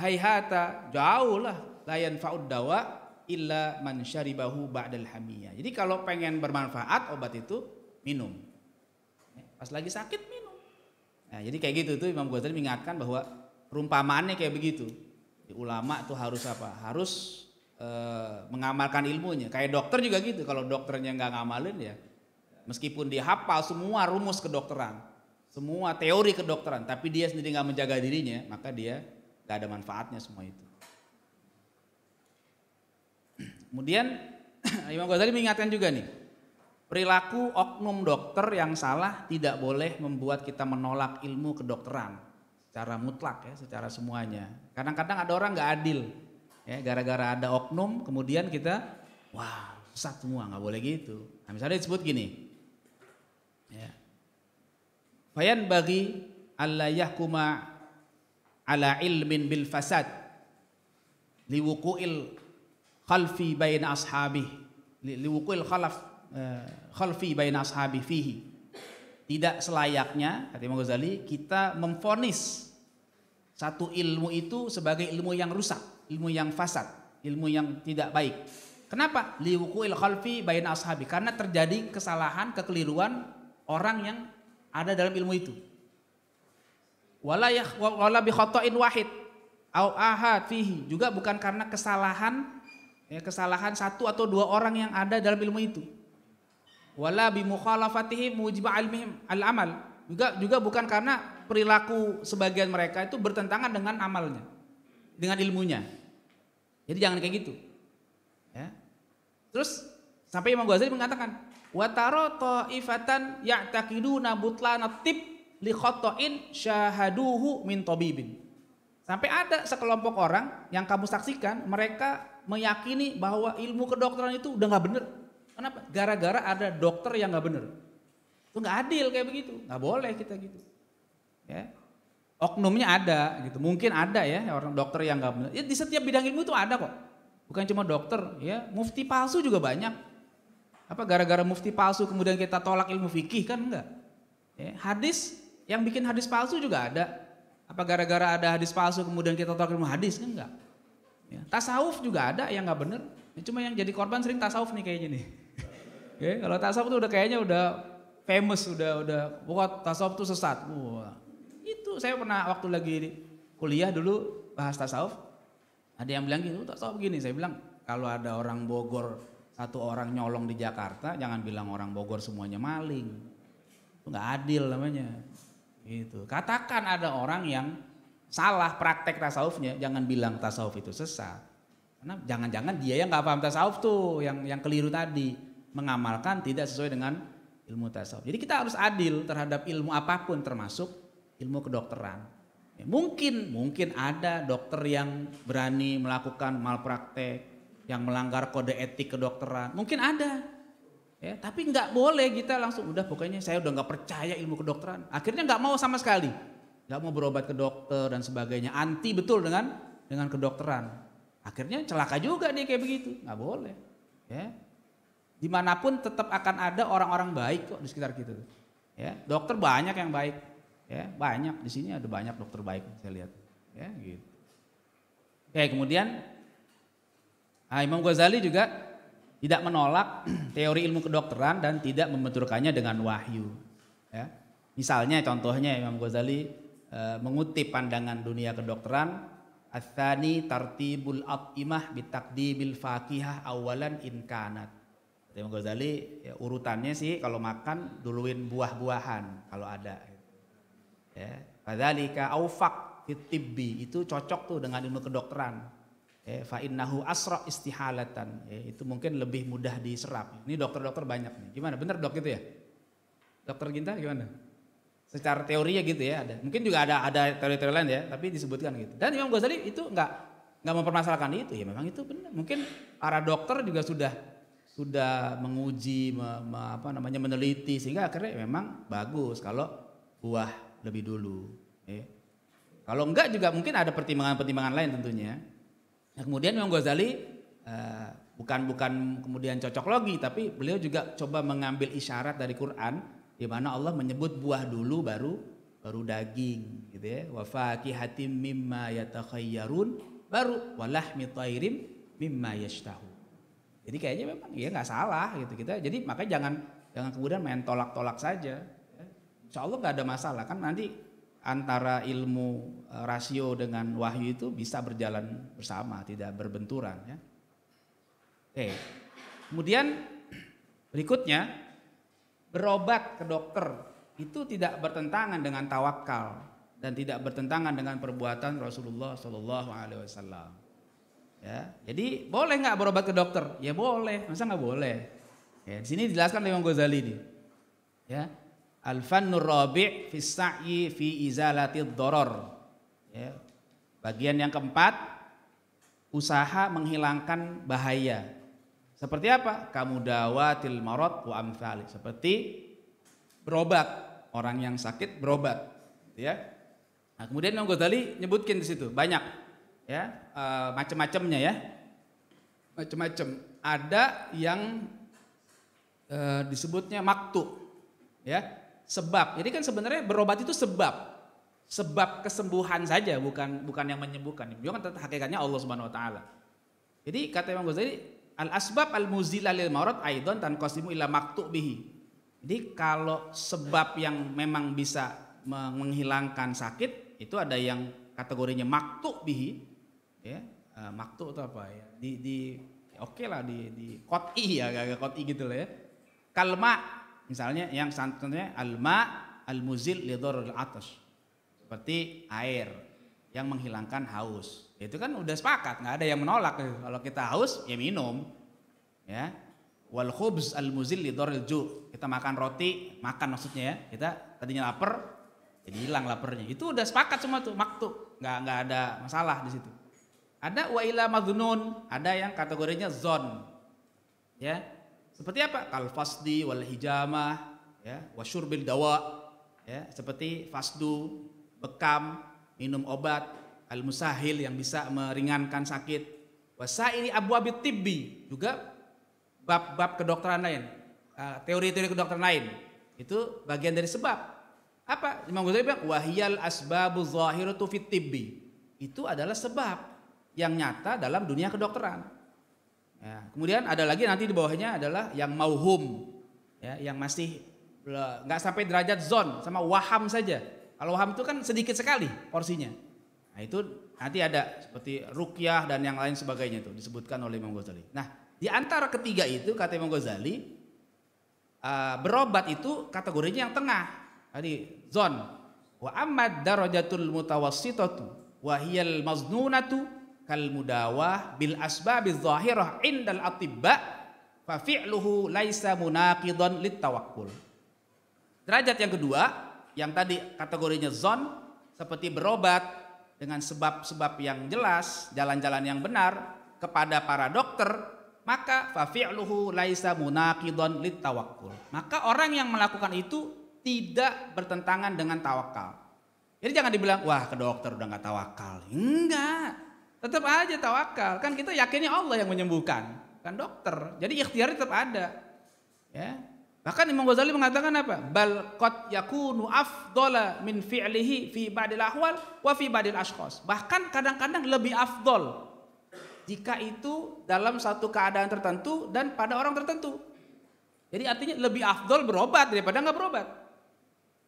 Hayhata, jauh lah, layan fa'ud dawa illa man syaribahu ba'dal hamiyah. Jadi kalau pengen bermanfaat obat itu minum, pas lagi sakit minum. Nah, jadi kayak gitu tuh Imam Ghazali mengingatkan bahwa perumpamaannya kayak begitu. Jadi, ulama tuh harus apa? Harus mengamalkan ilmunya. Kayak dokter juga gitu, kalau dokternya nggak ngamalin ya, meskipun dia hafal semua rumus kedokteran, semua teori kedokteran, tapi dia sendiri nggak menjaga dirinya, maka dia nggak ada manfaatnya semua itu. Kemudian Imam Ghazali mengingatkan juga nih, perilaku oknum dokter yang salah tidak boleh membuat kita menolak ilmu kedokteran secara mutlak ya, secara semuanya. Kadang-kadang ada orang nggak adil. Ya, gara-gara ada oknum kemudian kita wah sesat semua, nggak boleh gitu. Nah, misalnya disebut gini ya, fayan bagi alla yahkuma ala ilmin bil fasad liwuqil khalfi baina ashabi liwuqil khalaf khalfi baina ashabi fihi. Tidak selayaknya kata Imam Ghazali kita memvonis satu ilmu itu sebagai ilmu yang rusak, ilmu yang fasad, ilmu yang tidak baik. Kenapa? Liwuqil khalfi baina ashabi, karena terjadi kesalahan, kekeliruan orang yang ada dalam ilmu itu. Wala bi khata'in wahid au ahad fihi, juga bukan karena kesalahan satu atau 2 orang yang ada dalam ilmu itu. Wala bi mukhalafatihim mujiba ilmihim al-amal, juga bukan karena perilaku sebagian mereka itu bertentangan dengan amalnya, dengan ilmunya. Jadi jangan kayak gitu. Ya. Terus sampai Imam Ghazali mengatakan, wa taro ta'ifatan ya'taqiduna butlana tib li khata'in syahaduhu min tabibin. Sampai ada sekelompok orang yang kamu saksikan, mereka meyakini bahwa ilmu kedokteran itu udah nggak bener. Kenapa? Gara-gara ada dokter yang nggak bener. Itu nggak adil kayak begitu, nggak boleh kita gitu. Ya. Oknumnya ada gitu, mungkin ada ya orang dokter yang nggak bener. Ya, di setiap bidang ilmu itu ada kok. Bukan cuma dokter, ya mufti palsu juga banyak. Apa gara-gara mufti palsu kemudian kita tolak ilmu fikih, kan enggak? Ya, hadis, yang bikin hadis palsu juga ada. Apa gara-gara ada hadis palsu kemudian kita tolak ilmu hadis, kan enggak? Ya, tasawuf juga ada yang nggak bener. Ya, cuma yang jadi korban sering tasawuf nih kayaknya nih. Ya, kalau tasawuf tuh udah kayaknya udah famous, udah pokoknya tasawuf tuh sesat. Wah, itu saya pernah waktu lagi kuliah dulu bahas tasawuf. Ada yang bilang gitu, tasawuf begini. Saya bilang kalau ada orang Bogor satu orang nyolong di Jakarta, jangan bilang orang Bogor semuanya maling. Itu nggak adil namanya. Gitu. Katakan ada orang yang salah praktek tasawufnya, jangan bilang tasawuf itu sesat. Karena jangan-jangan dia yang nggak paham tasawuf tuh, yang keliru tadi, mengamalkan tidak sesuai dengan ilmu tasawuf. Jadi kita harus adil terhadap ilmu apapun, termasuk ilmu kedokteran. Ya, mungkin ada dokter yang berani melakukan malpraktek, yang melanggar kode etik kedokteran, mungkin ada. Ya, tapi nggak boleh kita langsung udah pokoknya saya udah nggak percaya ilmu kedokteran. Akhirnya nggak mau sama sekali. Gak mau berobat ke dokter dan sebagainya, anti betul dengan kedokteran. Akhirnya celaka juga nih kayak begitu, gak boleh. Ya. Dimanapun tetap akan ada orang-orang baik kok di sekitar kita. Ya. Dokter banyak yang baik, ya banyak di sini ada banyak dokter baik saya lihat. Ya, gitu. Oke, kemudian Imam Ghazali juga tidak menolak teori ilmu kedokteran dan tidak membenturkannya dengan wahyu. Ya. Misalnya contohnya Imam Ghazali mengutip pandangan dunia kedokteran, Atsani tartibul at'imah bitakdibil fakihah awalan inkanat. Imam Ghazali ya, urutannya sih kalau makan duluin buah-buahan kalau ada. Ya, fadzalika aufaq fit tibbi, itu cocok tuh dengan ilmu kedokteran. Ya, fa innahu asra istihalatan. Ya, itu mungkin lebih mudah diserap. Ini dokter-dokter banyak nih. Gimana? Bener dok gitu ya? Dokter Ginta gimana? Secara teorinya gitu ya ada. Mungkin juga ada teori-teori lain ya, tapi disebutkan gitu. Dan Imam Ghazali itu nggak mempermasalahkan itu, ya memang itu benar. Mungkin para dokter juga sudah menguji, meneliti sehingga akhirnya memang bagus kalau buah lebih dulu. Ya. Kalau enggak juga mungkin ada pertimbangan-pertimbangan lain tentunya. Nah, kemudian Imam Ghazali bukan kemudian cocok logi, tapi beliau juga coba mengambil isyarat dari Quran. Di mana Allah menyebut buah dulu baru daging gitu ya, wa faqihatim mimma yatakhayyarun baru walahmi thairin mimma yashtahu. Jadi kayaknya memang ya nggak salah gitu kita. Jadi makanya jangan kemudian main tolak-tolak saja. Insya Allah nggak ada masalah kan, nanti antara ilmu rasio dengan wahyu itu bisa berjalan bersama, tidak berbenturan ya. Oke. Kemudian berikutnya, berobat ke dokter itu tidak bertentangan dengan tawakal dan tidak bertentangan dengan perbuatan Rasulullah SAW. Ya, jadi boleh nggak berobat ke dokter? Ya boleh, masa nggak boleh? Ya, di sini dijelaskan oleh Imam Ghazali nih. Ya, al-fannur rabi' fi sa'yi fi izalatid doror. Ya, bagian yang keempat, usaha menghilangkan bahaya. Seperti apa? Kamu dawatil marad wa amthali. Seperti berobat, orang yang sakit berobat, ya. Nah, kemudian Imam Ghazali nyebutkan di situ banyak, ya, macam-macamnya ya, macam-macam. Ada yang disebutnya maktu, ya, sebab. Jadi kan sebenarnya berobat itu sebab kesembuhan saja, bukan yang menyembuhkan. Itu kan hakikatnya Allah Subhanahu Wa Taala. Jadi kata Imam Ghazali, al-asbab al-muzila lil marad aidan tanqasimu ila maktu bihi. Jadi kalau sebab yang memang bisa menghilangkan sakit itu ada yang kategorinya maktu bihi, ya, maktu atau apa ya? Di qot'i ya, agak qot'i gitu lah ya. Kalma misalnya yang santunnya alma al-muzil li dhurril atash. Seperti air yang menghilangkan haus. Itu kan udah sepakat, nggak ada yang menolak. Kalau kita haus ya minum, ya. Wal khubz al muzil li dhurril ju'. Kita makan roti, maksudnya ya. Kita tadinya lapar, jadi hilang laparnya. Itu udah sepakat semua tuh maktu, nggak ada masalah di situ. Ada waila madhunun, ada yang kategorinya zon, ya seperti apa kalfasdi wal hijamah, ya wasyurbil dawa, ya seperti fasdu, bekam, minum obat, al musahil yang bisa meringankan sakit, wasa ini abu abid tibbi juga bab-bab kedokteran lain, teori-teori kedokteran lain itu bagian dari sebab. Apa Imam Ghazali bilang wahiyal asbabu zahiratu fit tibbi, itu adalah sebab yang nyata dalam dunia kedokteran. Ya, kemudian ada lagi nanti di bawahnya adalah yang mauhum, ya, yang masih nggak sampai derajat zon, sama waham saja. Kalau waham itu kan sedikit sekali porsinya. Nah itu nanti ada seperti ruqyah dan yang lain sebagainya itu disebutkan oleh Imam Ghazali. Nah di antara ketiga itu kata Imam Ghazali berobat itu kategorinya yang tengah tadi zon. Wa amad darajatul mutawassitatu wahiyal maznunatu kal mudawah bil asbabiz zahirah indal atibba fa fi'luhu laisa munaqidan lit tawakkul. Derajat yang kedua yang tadi kategorinya zon seperti berobat dengan sebab-sebab yang jelas, jalan-jalan yang benar kepada para dokter, maka fa fi'luhu laisa munaqidan lit tawakkul. Maka orang yang melakukan itu tidak bertentangan dengan tawakal. Jadi jangan dibilang wah ke dokter udah nggak tawakal. Enggak. Tetap aja tawakal, kan kita yakinnya Allah yang menyembuhkan, kan dokter. Jadi ikhtiarnya tetap ada. Ya. Bahkan Imam Ghazali mengatakan apa? Bal qad yakunu afdala min fi'lihi fi ba'dil ahwal wa fi ba'dil ashkhas. Bahkan kadang-kadang lebih afdol jika itu dalam satu keadaan tertentu dan pada orang tertentu. Jadi artinya lebih afdol berobat daripada nggak berobat.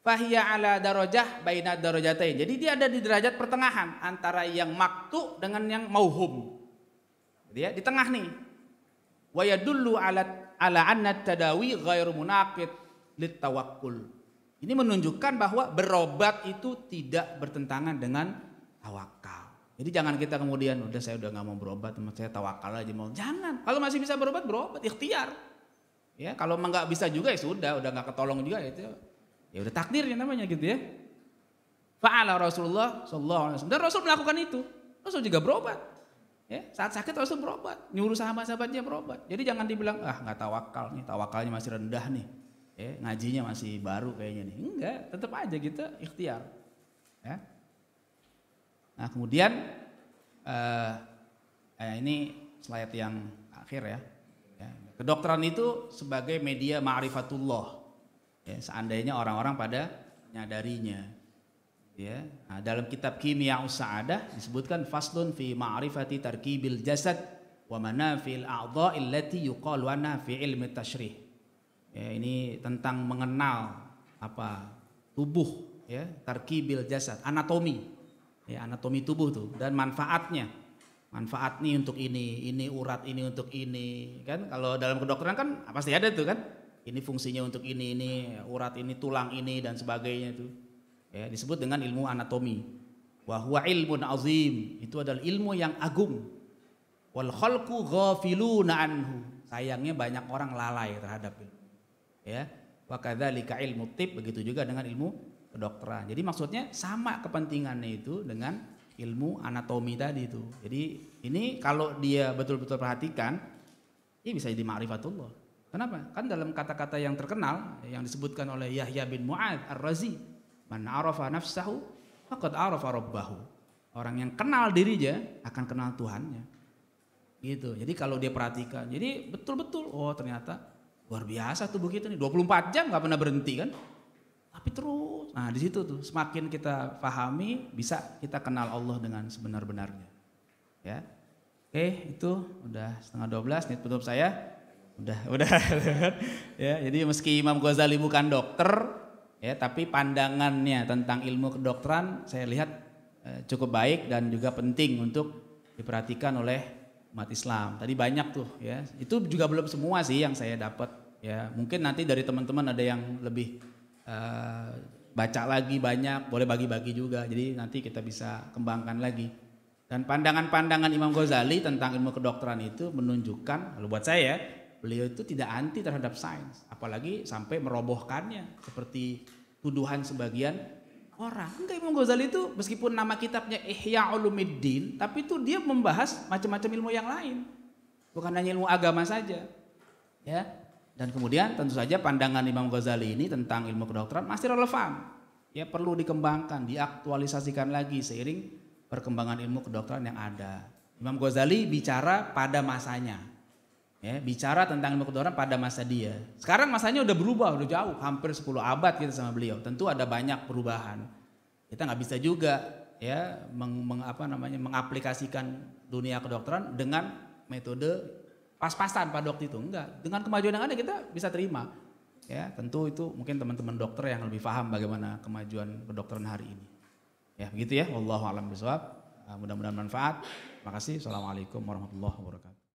Fahiya ala darajah baina darajatain. Jadi dia ada di derajat pertengahan antara yang maktu dengan yang mauhum. Jadi ya, di tengah nih. Wa yadullu ala anna tadawi ghairu munaqid lit tawakkul. Ini menunjukkan bahwa berobat itu tidak bertentangan dengan tawakal. Jadi jangan kita kemudian udah saya udah nggak mau berobat, saya tawakal aja mau. Jangan. Kalau masih bisa berobat, ikhtiar. Ya, kalau nggak bisa juga ya sudah, udah nggak ketolong juga ya itu. Ya udah takdirnya namanya gitu ya. Fa'ala Rasulullah sallallahu alaihi wasallam. Dan Rasul melakukan itu. Rasul juga berobat. Ya, saat sakit Rasul berobat, nyuruh sahabat-sahabatnya berobat. Jadi jangan dibilang ah nggak tawakal nih, tawakalnya masih rendah nih. Ya, ngajinya masih baru kayaknya nih. Enggak, tetap aja kita ikhtiar. Ya. Nah, kemudian ini slide yang akhir ya. Ya. Kedokteran itu sebagai media ma'rifatullah. Ya, seandainya orang-orang pada menyadarinya, ya. Nah, dalam kitab Kimia Usa'ada disebutkan faslun fi ma'rifati tarkibil jasad wa manafil a'dha illati yuqalu anha fi ilmi tashrih. Ya, ini tentang mengenal apa tubuh, ya, tarkibil jasad, anatomi, ya, anatomi tubuh tuh dan manfaatnya. Manfaat nih untuk ini urat ini untuk ini, kan? Kalau dalam kedokteran kan pasti ada tuh kan? Ini fungsinya untuk ini, urat ini, tulang ini dan sebagainya itu. Ya, disebut dengan ilmu anatomi. Wa huwa ilmun azim. Itu adalah ilmu yang agung. Wal khalqu ghafiluna anhu. Sayangnya banyak orang lalai terhadap itu. Ya. Wa kadzalika ilmu tib, begitu juga dengan ilmu kedokteran. Jadi maksudnya sama kepentingannya itu dengan ilmu anatomi tadi itu. Jadi ini kalau dia betul-betul perhatikan, ini bisa jadi ma'rifatullah. Kenapa? Kan dalam kata-kata yang terkenal yang disebutkan oleh Yahya bin Mu'ad Ar-Razi, man arafa nafsahu faqad arafa rabbahu. Orang yang kenal dirinya akan kenal Tuhannya. Gitu. Jadi kalau dia perhatikan, jadi betul-betul oh ternyata luar biasa tubuh kita nih 24 jam nggak pernah berhenti kan? Tapi terus. Nah, di situ tuh semakin kita pahami, bisa kita kenal Allah dengan sebenar-benarnya. Ya. Oke, itu udah 10:30 nih penutup saya. Udah ya. Jadi meski Imam Ghazali bukan dokter ya, tapi pandangannya tentang ilmu kedokteran saya lihat cukup baik dan juga penting untuk diperhatikan oleh umat Islam. Tadi banyak tuh ya, itu juga belum semua sih yang saya dapat ya. Mungkin nanti dari teman-teman ada yang lebih baca lagi banyak, boleh bagi-bagi juga. Jadi nanti kita bisa kembangkan lagi. Dan pandangan-pandangan Imam Ghazali tentang ilmu kedokteran itu menunjukkan, kalau buat saya, beliau itu tidak anti terhadap sains, apalagi sampai merobohkannya seperti tuduhan sebagian orang. Enggak, Imam Ghazali itu meskipun nama kitabnya Ihya Ulumuddin, tapi itu dia membahas macam-macam ilmu yang lain. Bukan hanya ilmu agama saja. Ya. Dan kemudian tentu saja pandangan Imam Ghazali ini tentang ilmu kedokteran masih relevan. Ya, perlu dikembangkan, diaktualisasikan lagi seiring perkembangan ilmu kedokteran yang ada. Imam Ghazali bicara pada masanya. Ya, bicara tentang ilmu kedokteran pada masa dia. Sekarang masanya udah berubah, udah jauh, hampir 10 abad kita sama beliau. Tentu ada banyak perubahan. Kita nggak bisa juga ya mengaplikasikan dunia kedokteran dengan metode pas-pasan pada waktu itu. Enggak, dengan kemajuan yang ada kita bisa terima. Ya, tentu itu mungkin teman-teman dokter yang lebih paham bagaimana kemajuan kedokteran hari ini. Ya, begitu ya. Wallahu a'lam bishawab. Mudah-mudahan manfaat. Terima kasih. Assalamualaikum warahmatullahi wabarakatuh.